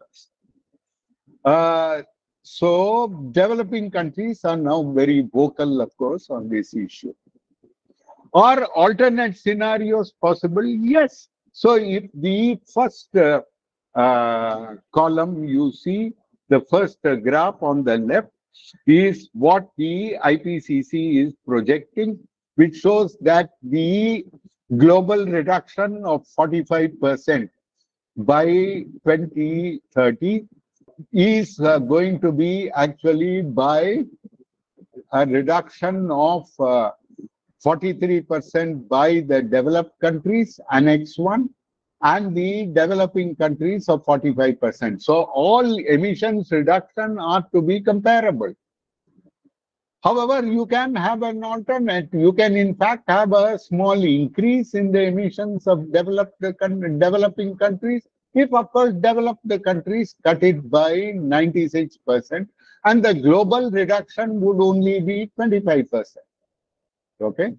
So developing countries are now very vocal, of course, on this issue. Are alternate scenarios possible? Yes. So if the first column you see, the first graph on the left is what the IPCC is projecting, which shows that the global reduction of 45% by 2030 is going to be actually by a reduction of 43% by the developed countries, Annex 1, and the developing countries of 45%. So all emissions reduction are to be comparable. However, you can have an alternate. You can, in fact, have a small increase in the emissions of developing countries if, of course, developed countries cut it by 96% and the global reduction would only be 25%. Okay,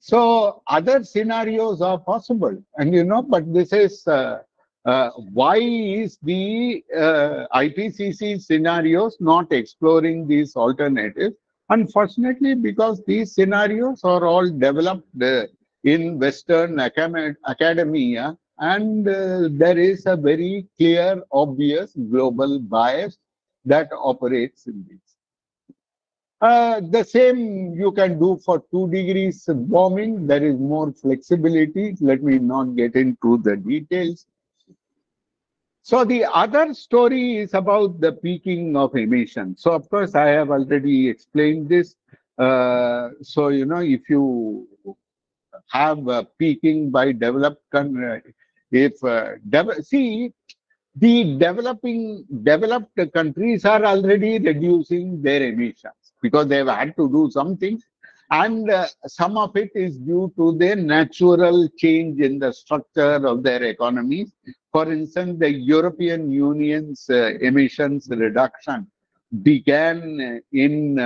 so other scenarios are possible, and you know, but this is why is the IPCC scenarios not exploring these alternatives? Unfortunately, because these scenarios are all developed in Western academia, and there is a very clear, obvious global bias that operates in this. The same you can do for 2 degrees warming. There is more flexibility. Let me not get into the details. So the other story is about the peaking of emissions. So of course I have already explained this. So you know, if you have peaking by developed country, if see, the developed countries are already reducing their emissions, because they have had to do something, and some of it is due to their natural change in the structure of their economies. For instance, the European Union's emissions reduction began in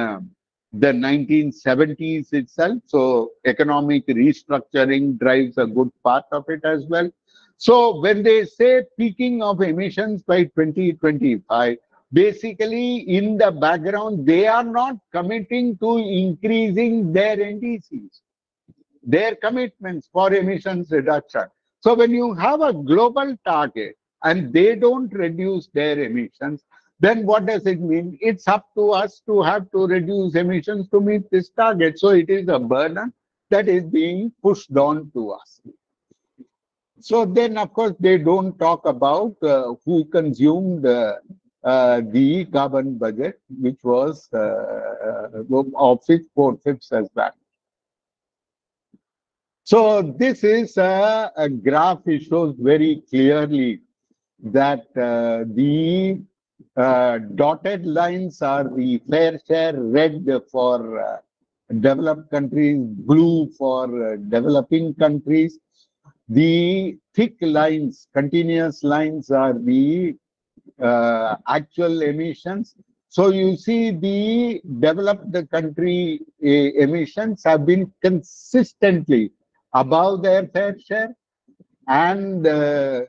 the 1970s itself, so economic restructuring drives a good part of it as well. So when they say peaking of emissions by 2025, basically, in the background, they are not committing to increasing their NDCs, their commitments for emissions reduction. So when you have a global target and they don't reduce their emissions, then what does it mean? It's up to us to have to reduce emissions to meet this target. So it is a burden that is being pushed on to us. So then, of course, they don't talk about who consumed the carbon budget, which was of 4/5 as well. So this is a graph which shows very clearly that the dotted lines are the fair share, red for developed countries, blue for developing countries. The thick lines, continuous lines, are the actual emissions. So you see the developed country emissions have been consistently above their fair share, and the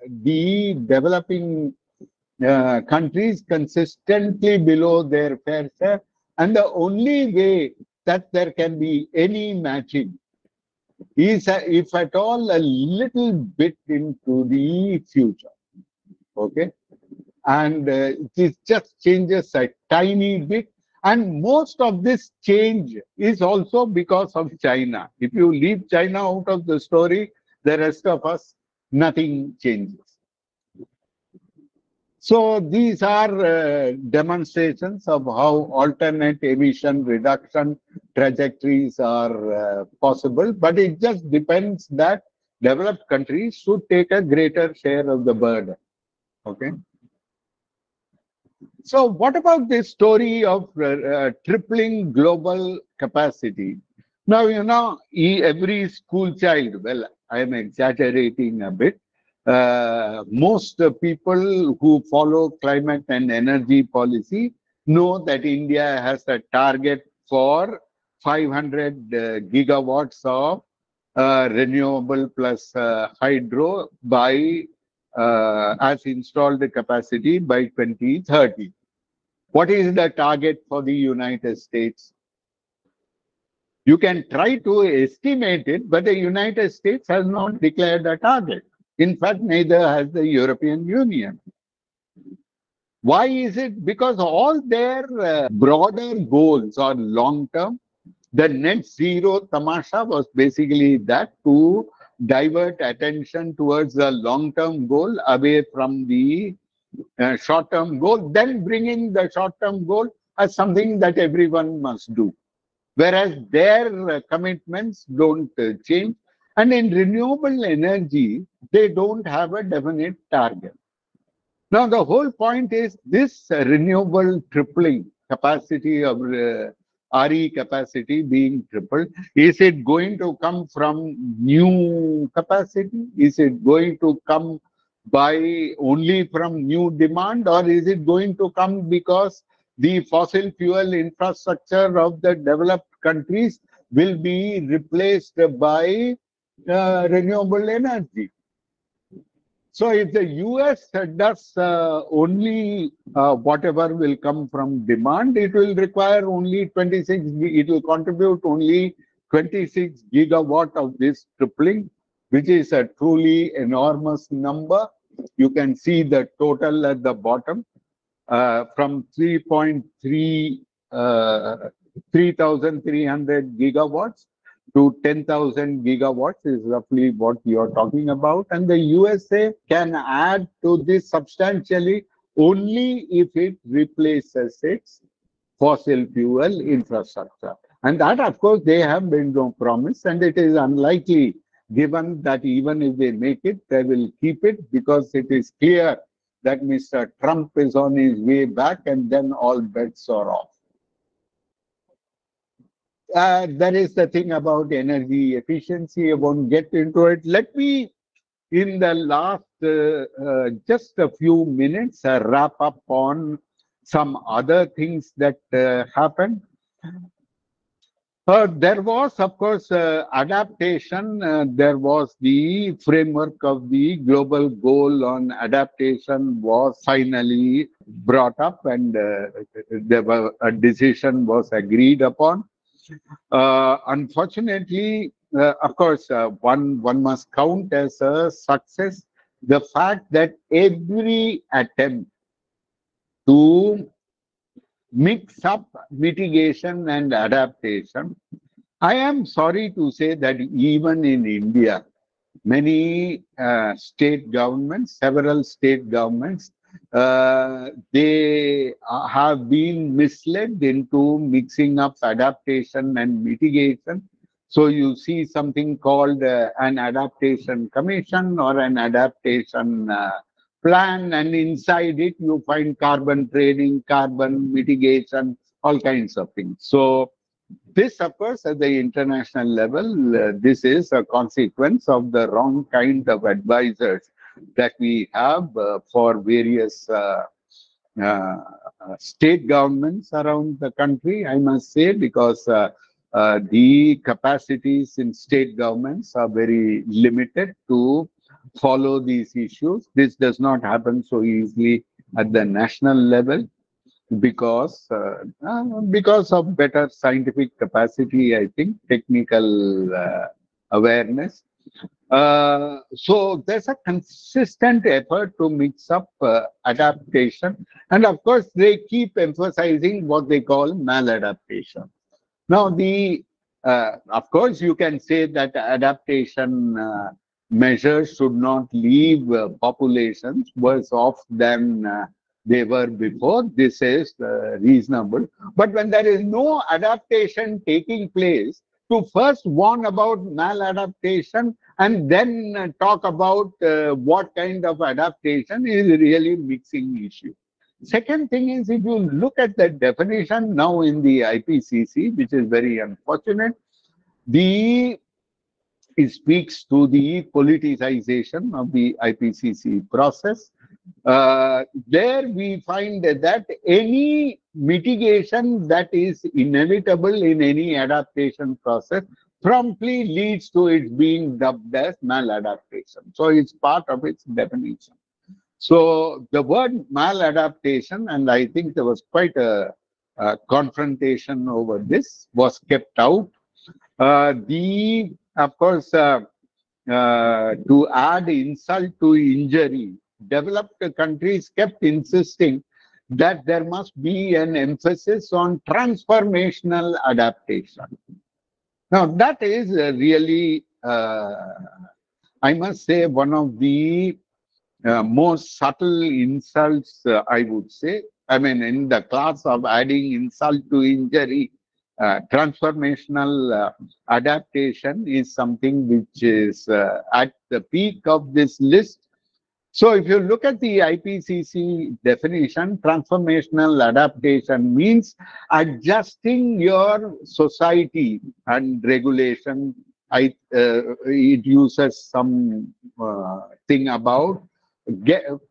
developing countries consistently below their fair share. And the only way that there can be any matching is if at all a little bit into the future. Okay. And it just changes a tiny bit, and most of this change is also because of China. If you leave China out of the story, the rest of us, nothing changes. So these are demonstrations of how alternate emission reduction trajectories are possible, but it just depends that developed countries should take a greater share of the burden. Okay. So what about this story of tripling global capacity? Now, you know, every school child, well, I am exaggerating a bit. Most people who follow climate and energy policy know that India has a target for 500 gigawatts of renewable plus hydro by as installed the capacity by 2030. What is the target for the United States? You can try to estimate it, but the United States has not declared a target. In fact, neither has the European Union. Why is it? Because all their broader goals are long-term. The net zero tamasha was basically that, to divert attention towards the long-term goal away from the short-term goal, then bringing the short-term goal as something that everyone must do. Whereas their commitments don't change. And in renewable energy, they don't have a definite target. Now, the whole point is this renewable tripling capacity of RE capacity being tripled. Is it going to come from new capacity? Is it going to come by only from new demand? Or is it going to come because the fossil fuel infrastructure of the developed countries will be replaced by renewable energy? So if the US does only whatever will come from demand, it will require only 26, it will contribute only 26 gigawatt of this tripling, which is a truly enormous number. You can see the total at the bottom. From 3,300 gigawatts to 10,000 gigawatts is roughly what you are talking about. And the USA can add to this substantially only if it replaces its fossil fuel infrastructure. And that, of course, they have made no promise, and it is unlikely, given that even if they make it, they will keep it, because it is clear that Mr. Trump is on his way back, and then all bets are off. That is the thing about energy efficiency. I won't get into it. Let me, in the last just a few minutes, wrap up on some other things that happened. There was, of course, adaptation. There was the framework of the global goal on adaptation was finally brought up, and there were, a decision was agreed upon. Unfortunately, of course, one must count as a success the fact that every attempt to mix up mitigation and adaptation. I am sorry to say that even in India, many state governments, several state governments, they have been misled into mixing up adaptation and mitigation. So you see something called an adaptation commission or an adaptation plan, and inside it you find carbon trading, carbon mitigation, all kinds of things. So this, of course, at the international level, this is a consequence of the wrong kind of advisors that we have for various state governments around the country, I must say, because the capacities in state governments are very limited to follow these issues. This does not happen so easily at the national level because of better scientific capacity, I think, technical awareness. So there's a consistent effort to mix up adaptation, and of course they keep emphasizing what they call maladaptation. Now, the of course you can say that adaptation measures should not leave populations worse off than they were before. This is reasonable. But when there is no adaptation taking place, to first warn about maladaptation and then talk about what kind of adaptation is really mixing issue. Second thing is, if you look at the definition now in the IPCC, which is very unfortunate, the It speaks to the politicization of the IPCC process. There we find that any mitigation that is inevitable in any adaptation process promptly leads to it being dubbed as maladaptation. So it's part of its definition. So the word maladaptation, and I think there was quite a confrontation over this, was kept out. To add insult to injury, developed countries kept insisting that there must be an emphasis on transformational adaptation. Now, that is really, I must say, one of the most subtle insults, I would say. I mean, in the class of adding insult to injury, transformational adaptation is something which is at the peak of this list. So if you look at the IPCC definition, transformational adaptation means adjusting your society and regulation. It uses some thing about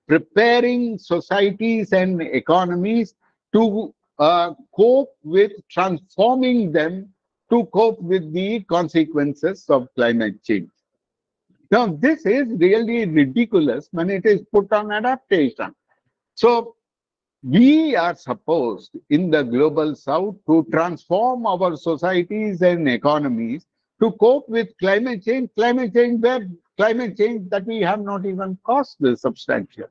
preparing societies and economies to cope with, transforming them to cope with the consequences of climate change. Now, this is really ridiculous when it is put on adaptation. So, we are supposed in the global south to transform our societies and economies to cope with climate change that we have not even caused substantial.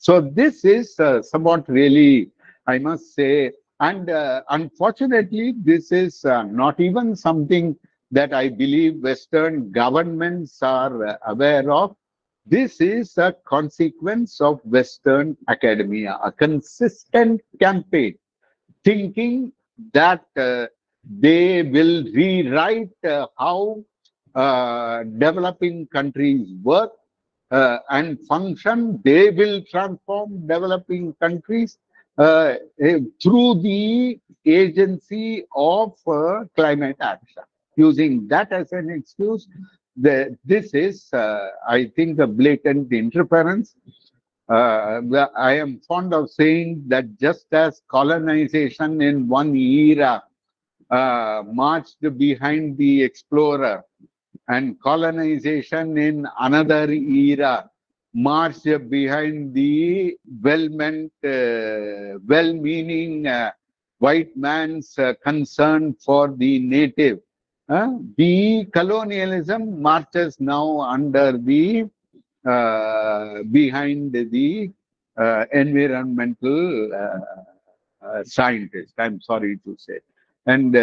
So, this is somewhat really, I must say, and unfortunately, this is not even something that I believe Western governments are aware of. This is a consequence of Western academia, a consistent campaign, thinking that they will rewrite how developing countries work and function. They will transform developing countries through the agency of climate action. Using that as an excuse, this is, I think, a blatant interference. I am fond of saying that just as colonization in one era marched behind the explorer, and colonization in another era marched behind the well-meant, well-meaning white man's concern for the native. The colonialism marches now under the behind the environmental scientist, I'm sorry to say. And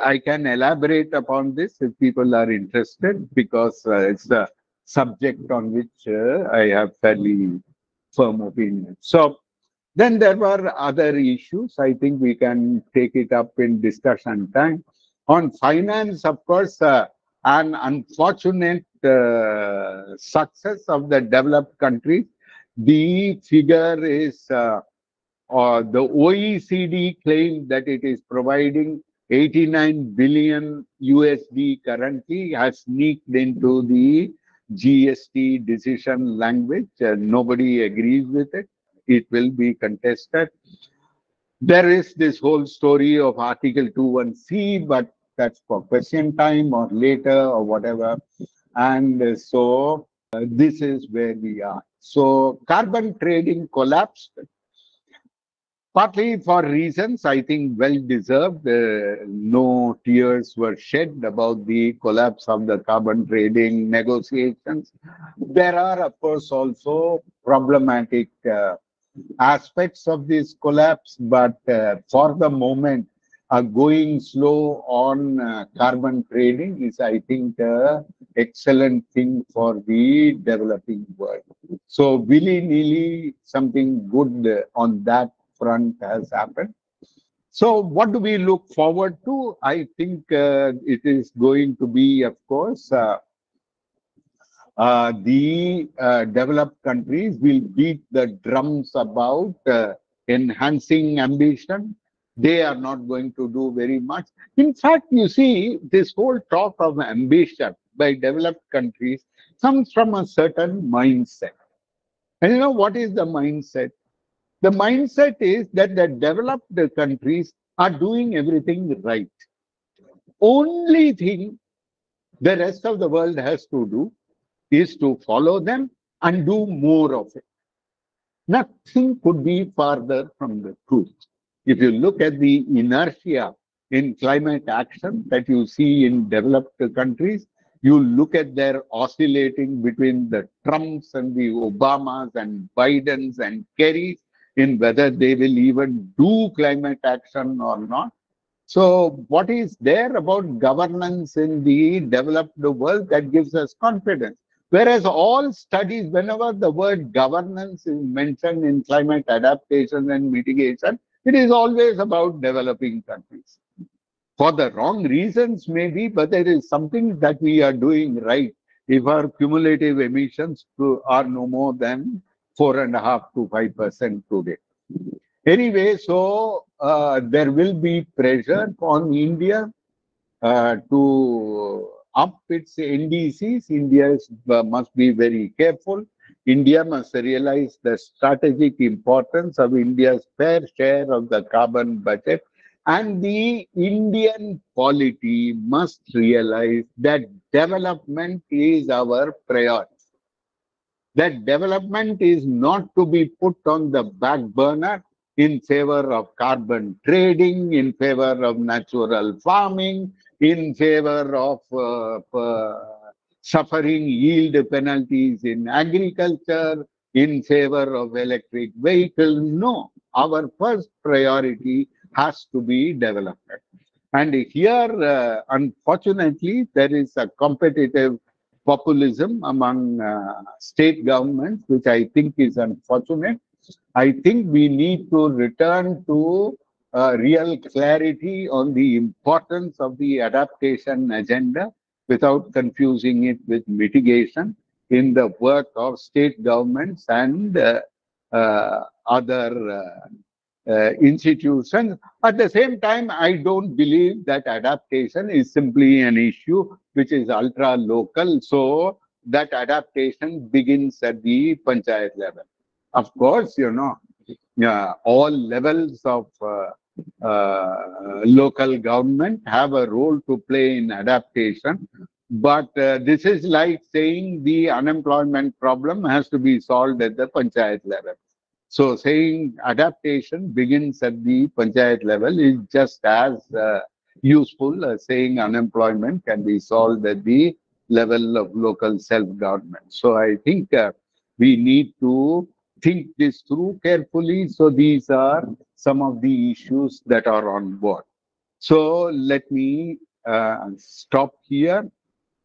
I can elaborate upon this if people are interested, because it's a subject on which I have fairly firm opinion. So then there were other issues. I think we can take it up in discussion time. On finance, of course, an unfortunate success of the developed countries. The figure is, the OECD claims that it is providing 89 billion USD currently, has sneaked into the GST decision language. Nobody agrees with it. It will be contested. There is this whole story of Article 21C, but that's for question time or later or whatever. And so this is where we are. So carbon trading collapsed, partly for reasons I think well deserved. No tears were shed about the collapse of the carbon trading negotiations. There are, of course, also problematic aspects of this collapse, but for the moment, going slow on carbon trading is, I think, an excellent thing for the developing world. So willy-nilly, something good on that front has happened. So what do we look forward to? I think it is going to be, of course, the developed countries will beat the drums about enhancing ambition. they are not going to do very much. In fact, you see this whole talk of ambition by developed countries comes from a certain mindset. And you know what is the mindset? The mindset is that the developed countries are doing everything right. Only thing the rest of the world has to do is to follow them and do more of it. Nothing could be farther from the truth. If you look at the inertia in climate action that you see in developed countries, you look at their oscillating between the Trumps and the Obamas and Bidens and Kerrys in whether they will even do climate action or not. So what is there about governance in the developed world that gives us confidence? Whereas all studies, whenever the word governance is mentioned in climate adaptation and mitigation, it is always about developing countries. For the wrong reasons maybe, but there is something that we are doing right if our cumulative emissions are no more than 4.5 to 5% today. Anyway, so there will be pressure on India to up its NDCs. India must be very careful. India must realize the strategic importance of India's fair share of the carbon budget, and the Indian polity must realize that development is our priority. That development is not to be put on the back burner in favor of carbon trading, in favor of natural farming, in favor of suffering yield penalties in agriculture, in favor of electric vehicles. No, our first priority has to be development. And here, unfortunately, there is a competitive populism among state governments, which I think is unfortunate. I think we need to return to real clarity on the importance of the adaptation agenda without confusing it with mitigation in the work of state governments and other institutions. At the same time, I don't believe that adaptation is simply an issue which is ultra-local, so that adaptation begins at the panchayat level. Of course, you know, all levels of local government have a role to play in adaptation, but this is like saying the unemployment problem has to be solved at the panchayat level. So saying adaptation begins at the panchayat level is just as useful as saying unemployment can be solved at the level of local self-government. So I think we need to think this through carefully. So these are some of the issues that are on board. So let me stop here.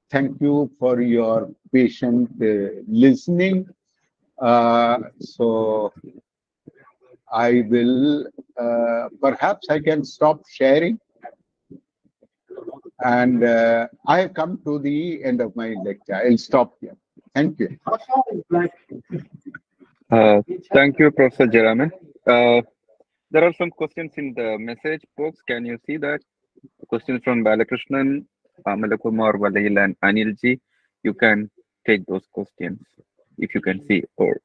Thank you for your patient listening. So I will, perhaps I can stop sharing. And I have come to the end of my lecture. I'll stop here. Thank you. Thank you, Professor Jayaraman. There are some questions in the message box. Can you see that? Questions from Balakrishnan, Amalakumar, Valayil, and Anilji. You can take those questions if you can see. Or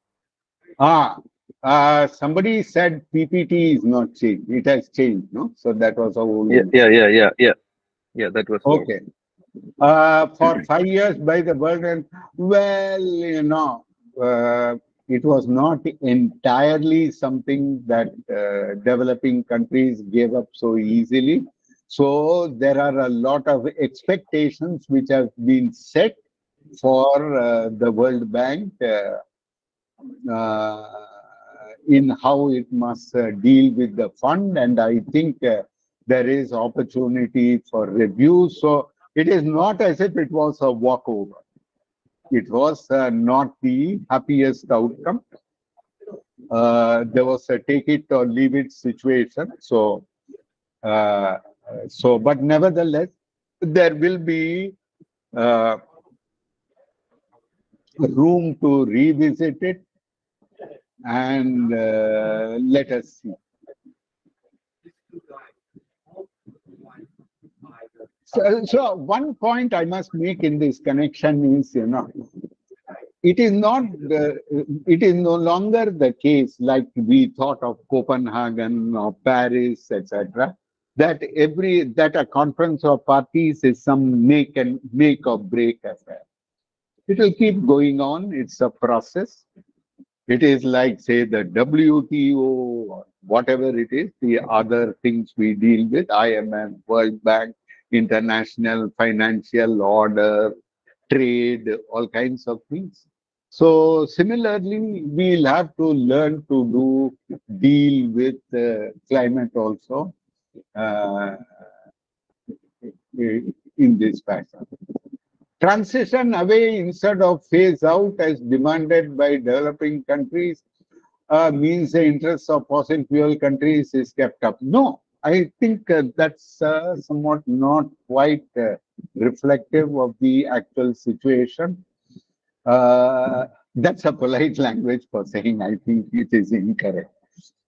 somebody said PPT is not changed. It has changed, no? So that was our old. Yeah, that was okay. For 5 years by the world, and well, you know, it was not entirely something that developing countries gave up so easily. So there are a lot of expectations which have been set for the World Bank in how it must deal with the fund, and I think there is opportunity for review. So it is not as if it was a walkover. It was not the happiest outcome. There was a take it or leave it situation. So, but nevertheless, there will be room to revisit it, and let us see. So one point I must make in this connection is, you know, it is no longer the case, like we thought of Copenhagen or Paris, etc., that a conference of parties is some make or break affair. It will keep going on. It's a process. It is like, say, the WTO or whatever it is, the other things we deal with, IMF, World Bank, International Financial Order, trade, all kinds of things. So similarly, we'll have to learn to deal with climate also in this fashion. Transition away instead of phase out as demanded by developing countries means the interests of fossil fuel countries is kept up. No, I think that's somewhat not quite reflective of the actual situation. That's a polite language for saying I think it is incorrect.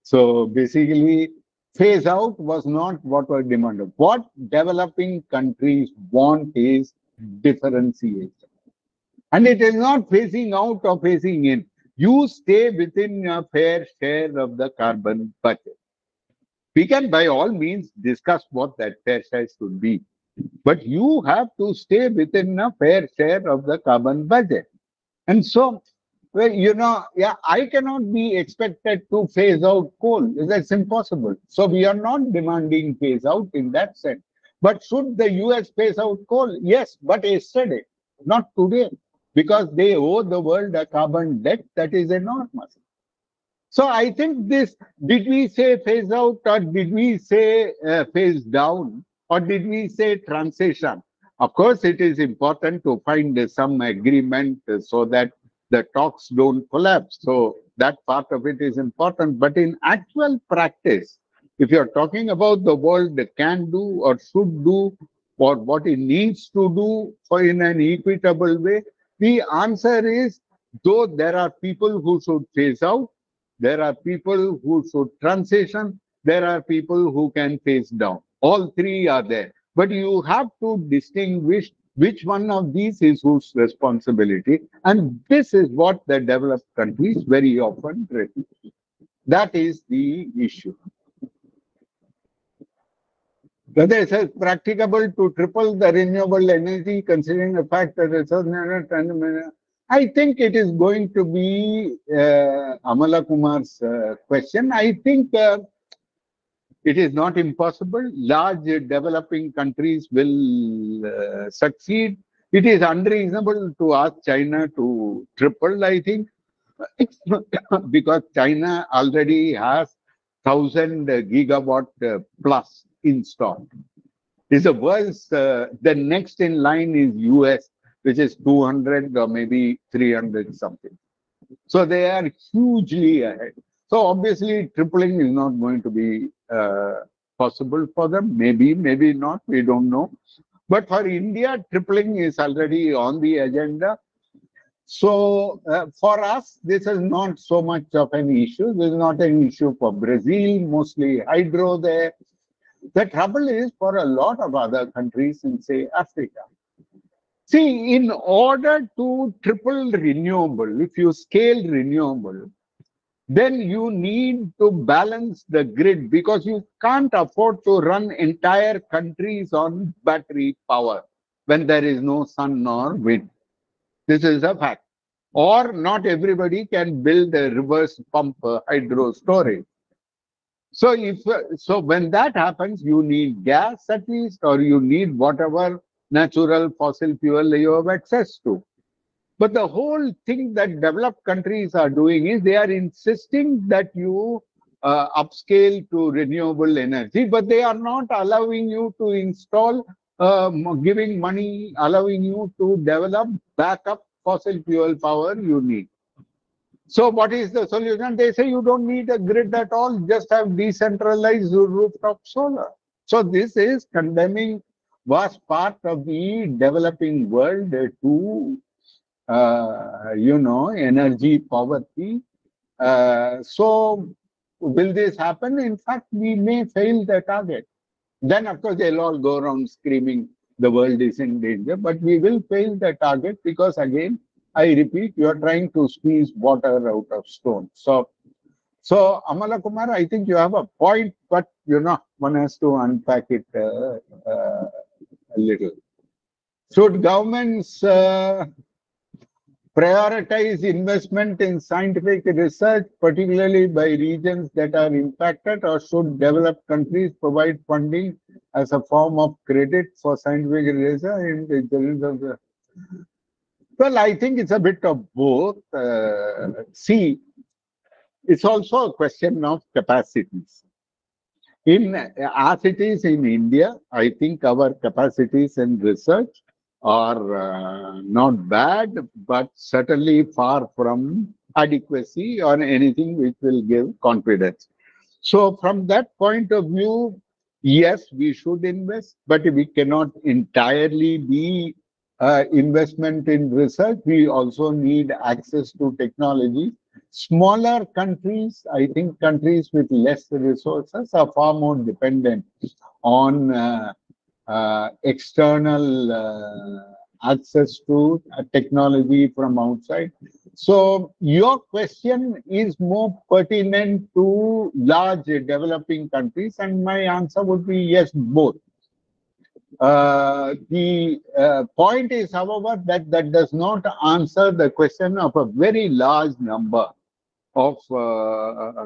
So basically, phase out was not what was demanded. What developing countries want is differentiation. And it is not phasing out or phasing in. You stay within a fair share of the carbon budget. We can by all means discuss what that fair share should be. But you have to stay within a fair share of the carbon budget. And so, well, you know, yeah, I cannot be expected to phase out coal. That's impossible. So we are not demanding phase out in that sense. But should the US phase out coal? Yes, but yesterday, not today, because they owe the world a carbon debt that is enormous. So I think this, did we say phase out or did we say phase down or did we say transition? Of course, it is important to find some agreement so that the talks don't collapse. So that part of it is important. But in actual practice, if you're talking about the world can do or should do or what it needs to do for in an equitable way, the answer is, though there are people who should phase out, there are people who should transition, there are people who can phase down. All three are there. But you have to distinguish which one of these is whose responsibility. And this is what the developed countries very often refuse. That is the issue. Whether it is practicable to triple the renewable energy, considering the fact that it's not, I think it is going to be Amala Kumar's question. I think it is not impossible. Large developing countries will succeed. It is unreasonable to ask China to triple, I think, because China already has 1,000 gigawatt plus installed. It's the world's, the next in line is US, which is 200 or maybe 300 something. So they are hugely ahead. So obviously tripling is not going to be possible for them. Maybe, maybe not, we don't know. But for India, tripling is already on the agenda. So for us, this is not so much of an issue. This is not an issue for Brazil, mostly hydro there. The trouble is for a lot of other countries in, say, Africa. See, in order to triple renewable, if you scale renewable, then you need to balance the grid because you can't afford to run entire countries on battery power when there is no sun nor wind. This is a fact. Or not everybody can build a reverse pump hydro storage. So when that happens, you need gas at least, or you need whatever natural fossil fuel you have access to. But the whole thing that developed countries are doing is they are insisting that you upscale to renewable energy, but they are not allowing you to install, giving money, allowing you to develop backup fossil fuel power you need. So what is the solution? They say you don't need a grid at all, just have decentralized rooftop solar. So this is condemning vast part of the developing world to, you know, energy poverty. So will this happen? In fact, we may fail the target. Then, of course, they'll all go around screaming, the world is in danger, but we will fail the target because, again, I repeat, you are trying to squeeze water out of stone. So Amala Kumar, I think you have a point, but one has to unpack it a little. Should governments prioritize investment in scientific research, particularly by regions that are impacted, or should developed countries provide funding as a form of credit for scientific research in the children of the... Well, I think it's a bit of both. See, it's also a question of capacities. As it is in India, I think our capacities in research are not bad, but certainly far from adequacy or anything which will give confidence. So from that point of view, yes, we should invest, but we cannot entirely be investment in research. We also need access to technology. Smaller countries, I think countries with less resources, are far more dependent on external access to technology from outside. So your question is more pertinent to large developing countries, and my answer would be yes, both. The point is, however, that that does not answer the question of a very large number of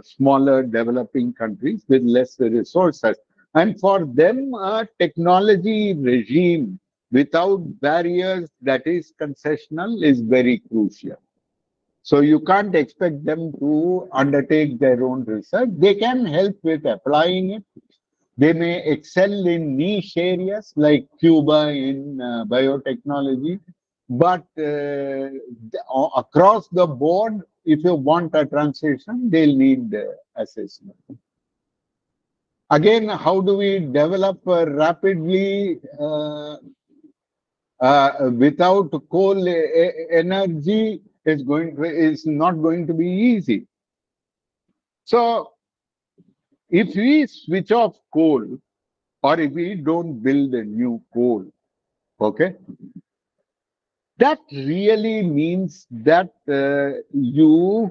smaller developing countries with less resources. And for them, a technology regime without barriers that is concessional is very crucial. So you can't expect them to undertake their own research. They can help with applying it. They may excel in niche areas like Cuba in biotechnology, but across the board, if you want a transition, they'll need assessment. Again, how do we develop rapidly without coal energy is not going to be easy. So if we switch off coal, or if we don't build a new coal, okay, that really means that you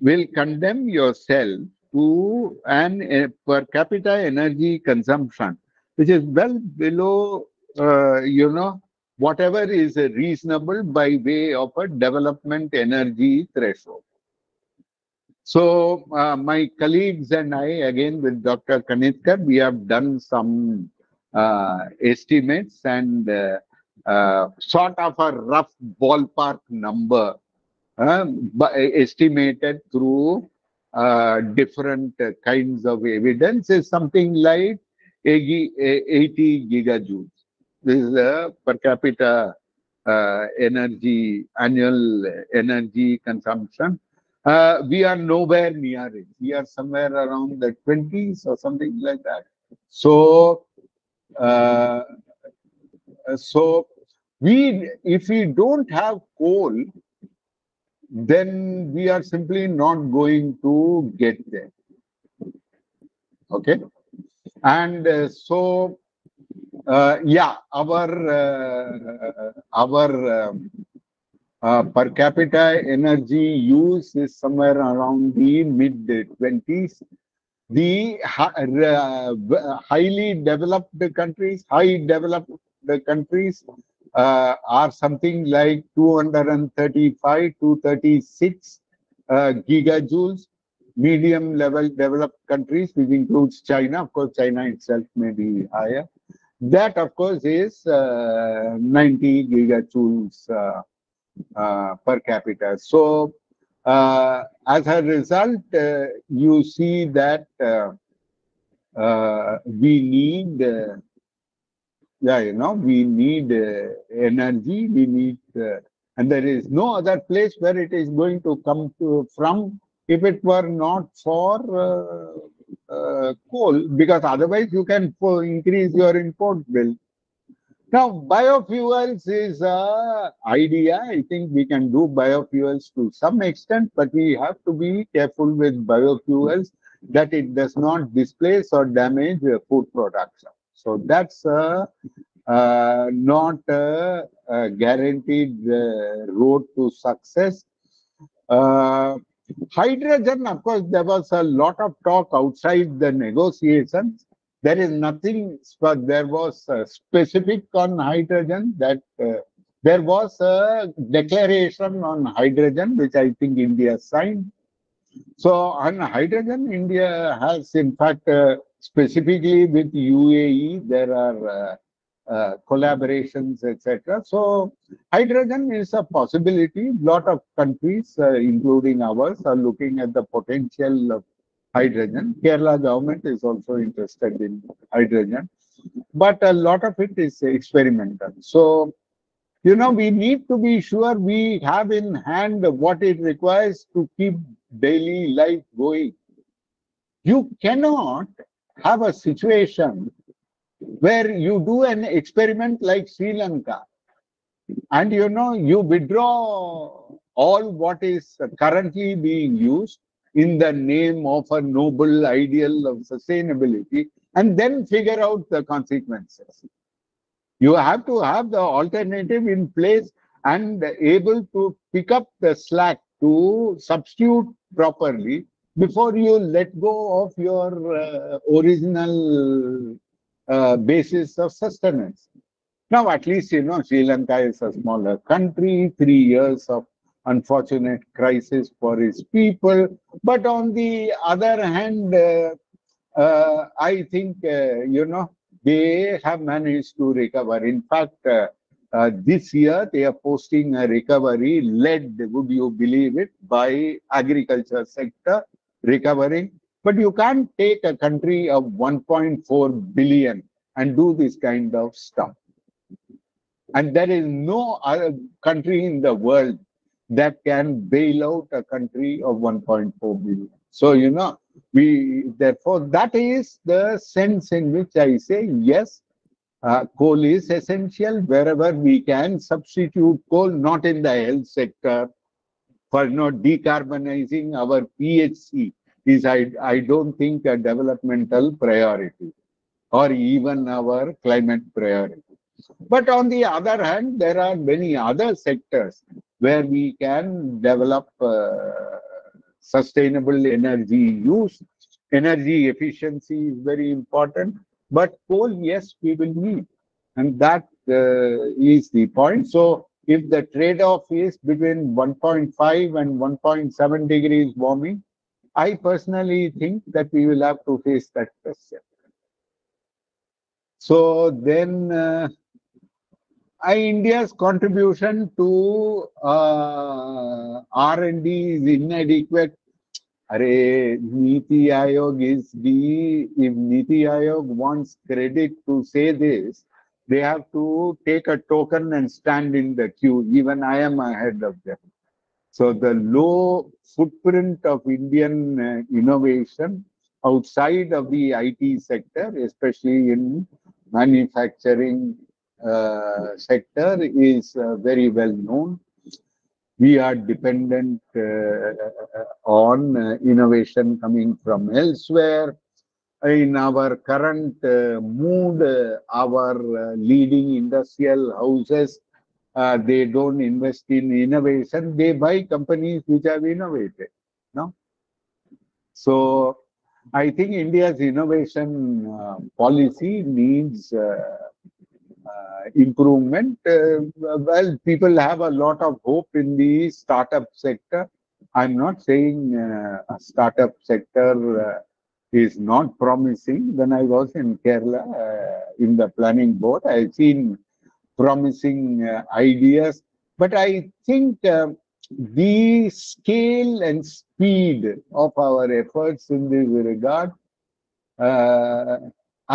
will condemn yourself to a per capita energy consumption, which is well below, whatever is reasonable by way of a development energy threshold. So my colleagues and I, again with Dr. Kanitkar, we have done some estimates and sort of a rough ballpark number estimated through different kinds of evidence is something like 80 gigajoules. This is the per capita annual energy consumption. We are nowhere near it. We are somewhere around the 20s or something like that. So, if we don't have coal, then we are simply not going to get there. Okay? And yeah, our per capita energy use is somewhere around the mid-20s. The highly developed countries, are something like 235, 236 gigajoules. Medium-level developed countries, which includes China, of course, China itself may be higher. That, of course, is 90 gigajoules per capita. So as a result, you see that we need energy, we need and there is no other place where it is going to come from if it were not for coal, because otherwise you can increase your import bill. Now, biofuels is an idea. I think we can do biofuels to some extent, but we have to be careful with biofuels that it does not displace or damage food production. So that's not a guaranteed road to success. Hydrogen, of course, there was a lot of talk outside the negotiations. There is nothing, but there was a specific on hydrogen that there was a declaration on hydrogen, which I think India signed. So on hydrogen, India has, in fact, specifically with UAE, there are collaborations, etc. So hydrogen is a possibility. Lot of countries, including ours, are looking at the potential of hydrogen. Kerala government is also interested in hydrogen, but a lot of it is experimental. So, you know, we need to be sure we have in hand what it requires to keep daily life going. You cannot have a situation where you do an experiment like Sri Lanka and, you know, you withdraw all what is currently being used in the name of a noble ideal of sustainability and then figure out the consequences. You have to have the alternative in place and able to pick up the slack to substitute properly before you let go of your original basis of sustenance. Now, at least, you know, Sri Lanka is a smaller country, 3 years of unfortunate crisis for its people. But on the other hand, I think, you know, they have managed to recover. In fact, this year, they are posting a recovery led, would you believe it, by agriculture sector recovering. But you can't take a country of 1.4 billion and do this kind of stuff. And there is no other country in the world that can bail out a country of 1.4 billion. So, you know, therefore, that is the sense in which I say, yes, coal is essential wherever we can substitute coal, not in the health sector, for not decarbonizing our PHC. Is I don't think a developmental priority or even our climate priority. But on the other hand, there are many other sectors where we can develop sustainable energy use. Energy efficiency is very important, but coal, yes, we will need. And that is the point. So if the trade-off is between 1.5 and 1.7 degrees warming, I personally think that we will have to face that question. So then, India's contribution to R&D is inadequate. Niti Aayog is the, if Niti Aayog wants credit to say this, they have to take a token and stand in the queue. Even I am ahead of them. So the low footprint of Indian innovation outside of the IT sector, especially in manufacturing sector, is very well known. We are dependent on innovation coming from elsewhere. In our current mood, our leading industrial houses, they don't invest in innovation. They buy companies which have innovated. No? So I think India's innovation policy needs improvement. Well, people have a lot of hope in the startup sector. I'm not saying a startup sector is not promising. When I was in Kerala in the planning board, I've seen promising ideas, but I think the scale and speed of our efforts in this regard are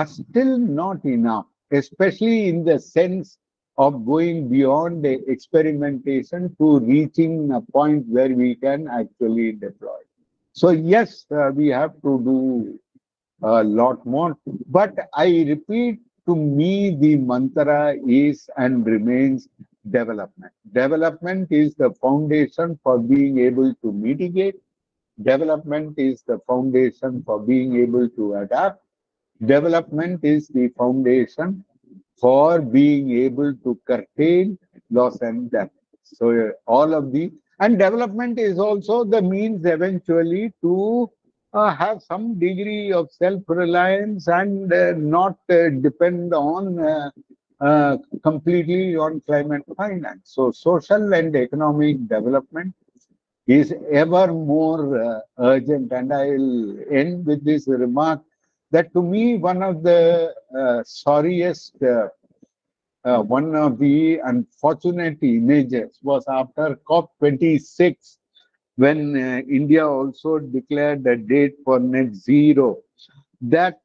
still not enough, especially in the sense of going beyond the experimentation to reaching a point where we can actually deploy. So yes, we have to do a lot more, but I repeat, to me, the mantra is and remains development. Development is the foundation for being able to mitigate. Development is the foundation for being able to adapt. Development is the foundation for being able to curtail loss and damage. So all of the, and development is also the means eventually to have some degree of self-reliance and not depend on completely on climate finance. So social and economic development is ever more urgent. And I'll end with this remark that to me, one of the sorriest, one of the unfortunate images was after COP26, when India also declared a date for net zero, that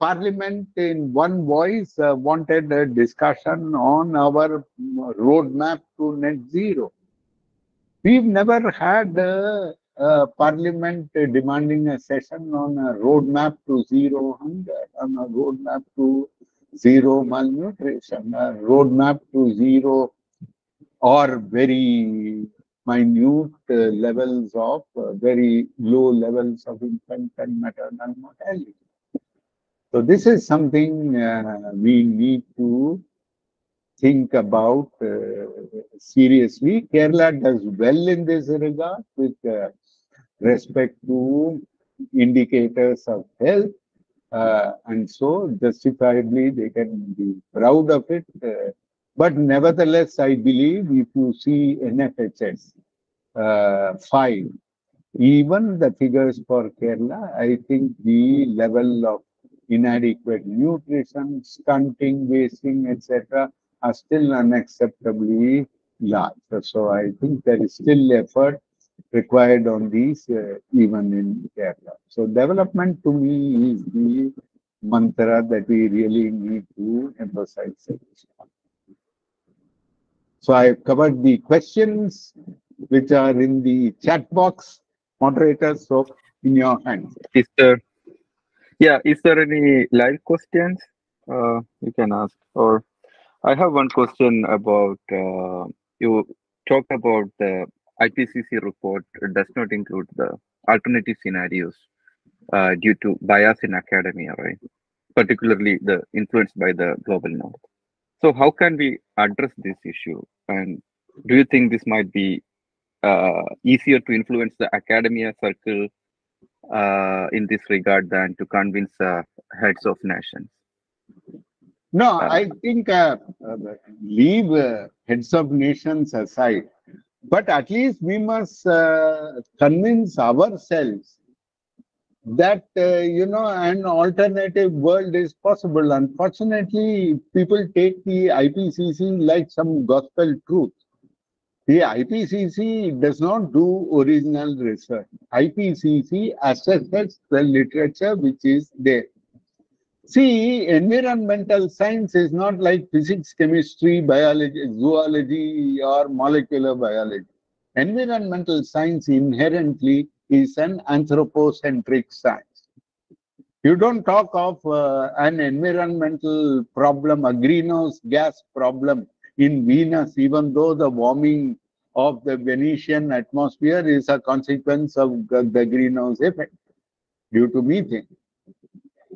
Parliament in one voice wanted a discussion on our roadmap to net zero. We've never had Parliament demanding a session on a roadmap to zero hunger, on a roadmap to zero malnutrition, a roadmap to zero or very minute levels of, very low levels of infant and maternal mortality. So this is something we need to think about seriously. Kerala does well in this regard with respect to indicators of health. And so justifiably, they can be proud of it. But nevertheless, I believe if you see NFHS 5, even the figures for Kerala, I think the level of inadequate nutrition, stunting, wasting, etc. are still unacceptably large. So I think there is still effort required on these, even in Kerala. So development to me is the mantra that we really need to emphasize. So I have covered the questions which are in the chat box. Moderators, so in your hands. Is there any live questions you can ask? Or I have one question about you talked about the IPCC report does not include the alternative scenarios due to bias in academia, right? Particularly the influence by the global north. So how can we address this issue? And do you think this might be easier to influence the academia circle in this regard than to convince heads of nations? No, I think leave heads of nations aside. But at least we must convince ourselves that, you know, an alternative world is possible. Unfortunately, people take the IPCC like some gospel truth. The IPCC does not do original research. IPCC assesses the literature which is there. See, environmental science is not like physics, chemistry, biology, zoology, or molecular biology. Environmental science inherently is an anthropocentric science. You don't talk of an environmental problem, a greenhouse gas problem in Venus, even though the warming of the Venusian atmosphere is a consequence of the greenhouse effect due to methane.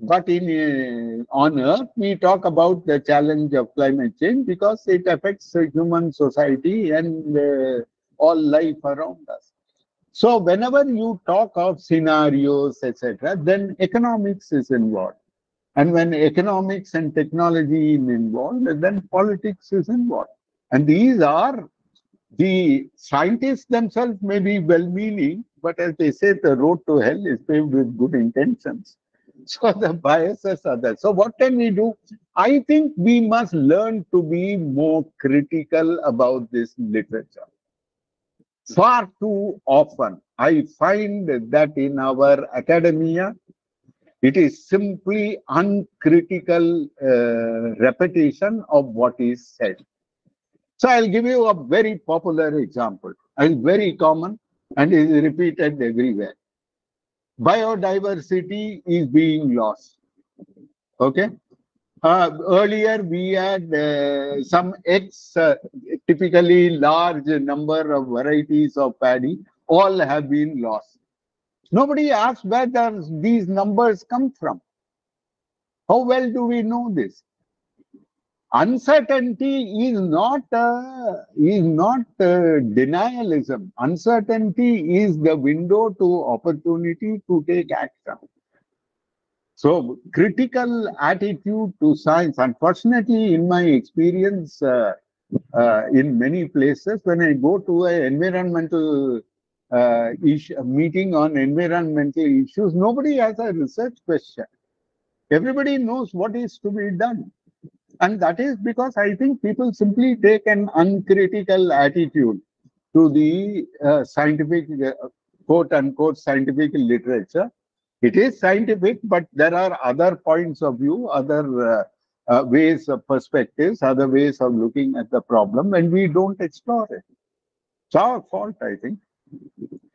But in, on Earth, we talk about the challenge of climate change because it affects human society and all life around us. So whenever you talk of scenarios, etc., then economics is involved. And when economics and technology is involved, then politics is involved. And these are the scientists themselves may be well-meaning, but as they say, the road to hell is paved with good intentions. So the biases are there. So what can we do? I think we must learn to be more critical about this literature. Far too often, I find that in our academia, it is simply uncritical repetition of what is said. So I'll give you a very popular example, and very common, and is repeated everywhere. Biodiversity is being lost. Okay. Earlier we had some typically large number of varieties of paddy, all have been lost. Nobody asks where these numbers come from. How well do we know this? Uncertainty is not denialism. Uncertainty is the window to opportunity to take action. So critical attitude to science. Unfortunately, in my experience, in many places, when I go to an environmental meeting on environmental issues, nobody has a research question. Everybody knows what is to be done. And that is because I think people simply take an uncritical attitude to the scientific, quote-unquote, scientific literature. It is scientific, but there are other points of view, other ways of perspectives, other ways of looking at the problem, and we don't explore it. It's our fault, I think,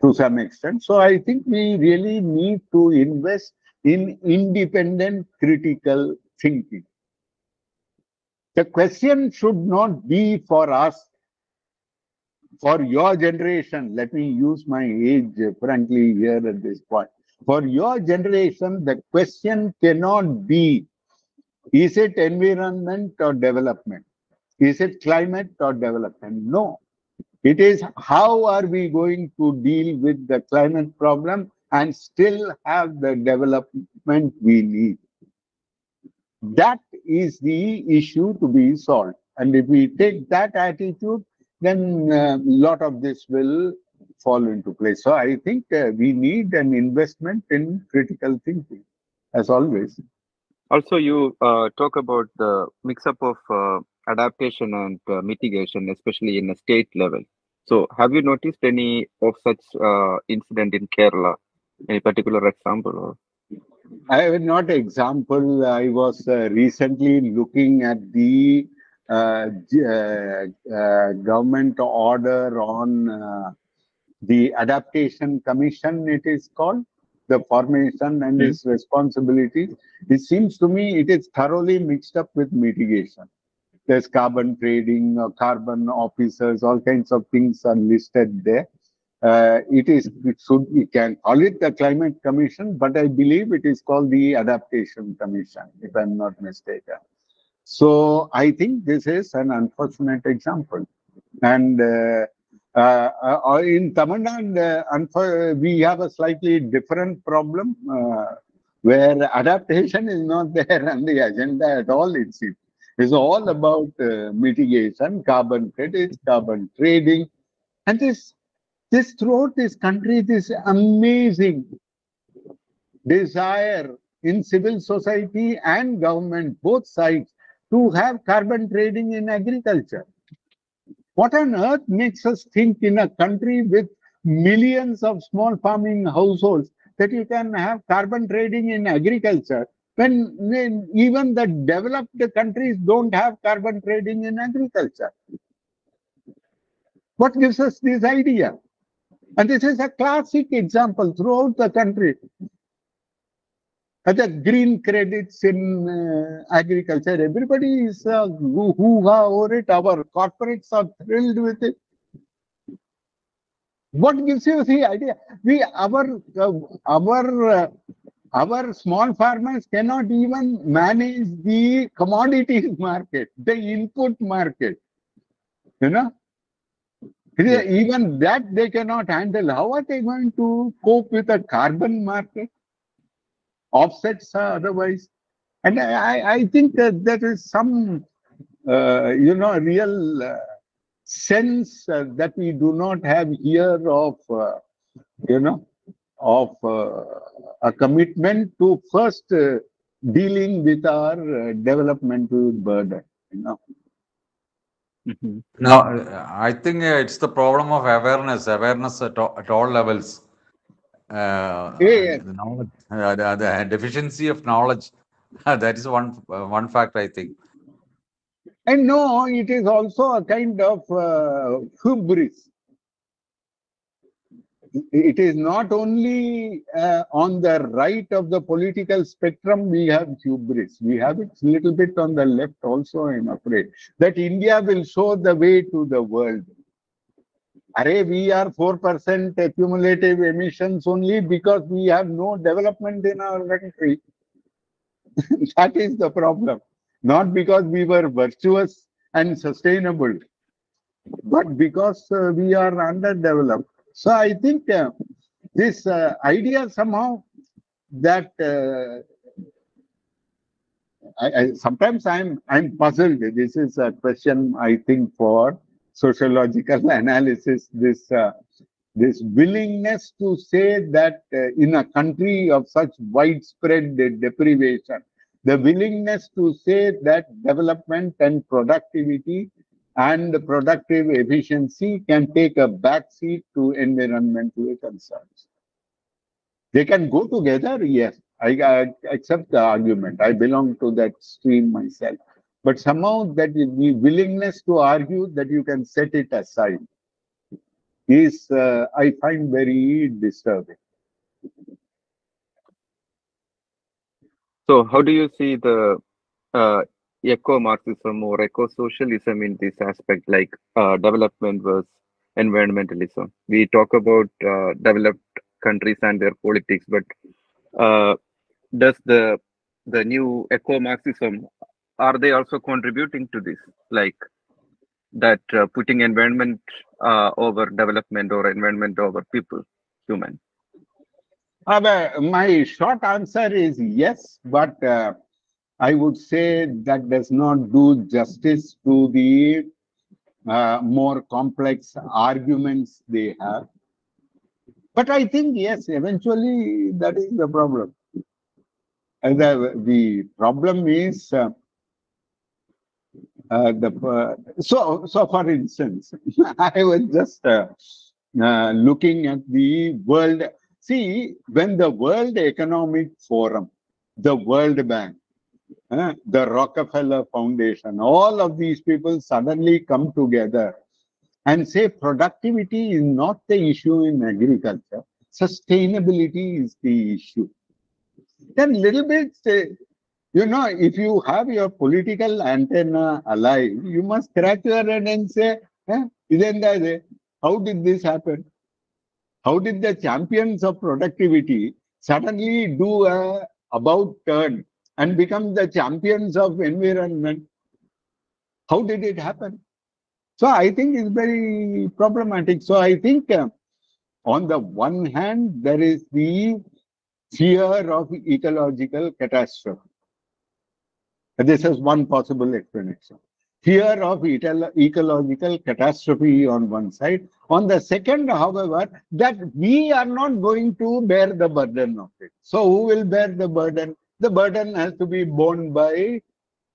to some extent. So I think we really need to invest in independent critical thinking. The question should not be for us, for your generation. Let me use my age, frankly, here at this point. For your generation, the question cannot be, is it environment or development? Is it climate or development? No. It is how are we going to deal with the climate problem and still have the development we need? That is the issue to be solved. And if we take that attitude, then a lot of this will fall into place. So I think we need an investment in critical thinking, as always. Also, you talk about the mix-up of adaptation and mitigation, especially in a state level. So have you noticed any of such incident in Kerala, any particular example? Or? I have not example. I was recently looking at the government order on the Adaptation Commission, it is called, the formation and its responsibilities. It seems to me it is thoroughly mixed up with mitigation. There's carbon trading, carbon officers, all kinds of things are listed there. We can call it the Climate Commission, but I believe it is called the Adaptation Commission, if I'm not mistaken. So I think this is an unfortunate example. And in Tamil Nadu, we have a slightly different problem where adaptation is not there on the agenda at all, it seems. It's all about mitigation, carbon credits, carbon trading, and this throughout this country, this amazing desire in civil society and government, both sides, to have carbon trading in agriculture. What on earth makes us think in a country with millions of small farming households that you can have carbon trading in agriculture when even the developed countries don't have carbon trading in agriculture? What gives us this idea? And this is a classic example throughout the country. The green credits in agriculture, everybody is hoo-ha over it. Our corporates are thrilled with it. What gives you the idea? Our small farmers cannot even manage the commodities market, the input market, you know. Even that they cannot handle. How are they going to cope with a carbon market? Offsets are otherwise. And I think that there is some, real sense that we do not have here of, a commitment to first dealing with our developmental burden, you know. Mm-hmm. Now, I think it's the problem of awareness at all levels. The deficiency of knowledge, that is one fact, I think. And no, it is also a kind of hubris. It is not only on the right of the political spectrum we have hubris. We have it a little bit on the left also, I'm afraid, that India will show the way to the world. Array, we are 4% cumulative emissions only because we have no development in our country. That is the problem. not because we were virtuous and sustainable, but because we are underdeveloped. So I think this idea somehow that sometimes I'm puzzled. This is a question, I think, for sociological analysis. This willingness to say that in a country of such widespread deprivation, the willingness to say that development and productivity and productive efficiency can take a backseat to environmental concerns. They can go together, yes. I accept the argument. I belong to that stream myself. But somehow that the willingness to argue that you can set it aside is, I find, very disturbing. So how do you see the eco-Marxism or eco-socialism in this aspect, like development versus environmentalism? We talk about developed countries and their politics, but does the new eco-Marxism, are they also contributing to this, like that putting environment over development or environment over people, human? My short answer is yes, but I would say that does not do justice to the more complex arguments they have. But I think, yes, eventually that is the problem. And the problem is, so for instance, I was just looking at the world. See, when the World Economic Forum, the World Bank, the Rockefeller Foundation, all of these people suddenly come together and say productivity is not the issue in agriculture, sustainability is the issue, then little bit, you know, if you have your political antenna alive, you must crack your head and say, how did this happen? How did the champions of productivity suddenly do a about turn and become the champions of environment? How did it happen? So I think it's very problematic. So I think on the one hand, there is the fear of ecological catastrophe. This is one possible explanation. Fear of ecological catastrophe on one side. On the second, however, that we are not going to bear the burden of it. So who will bear the burden? The burden has to be borne by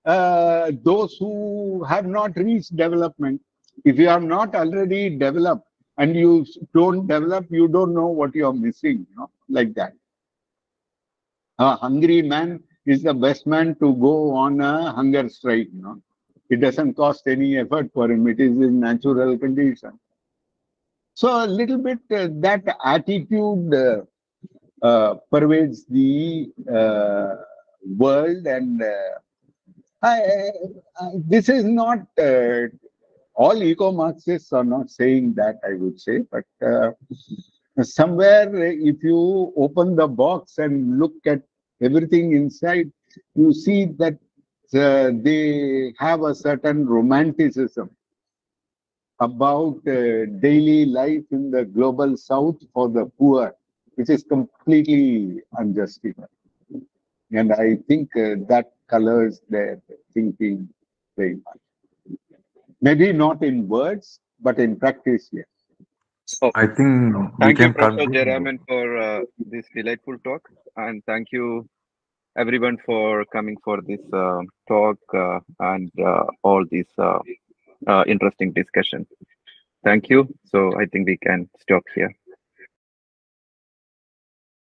those who have not reached development. If you are not already developed and you don't develop, you don't know what you are missing, you know, like that. A hungry man is the best man to go on a hunger strike, you know. It doesn't cost any effort for him. It is his natural condition. So a little bit that attitude pervades the world, and this is not, all eco-Marxists are not saying that, I would say, but somewhere if you open the box and look at everything inside, you see that they have a certain romanticism about daily life in the global south for the poor, which is completely unjustified. And I think that colors their thinking very much. Maybe not in words, but in practice, yes. Oh, I think thank you, Professor Jayaraman, for this delightful talk, and thank you everyone for coming for this talk and all these interesting discussions. Thank you. So I think we can stop here.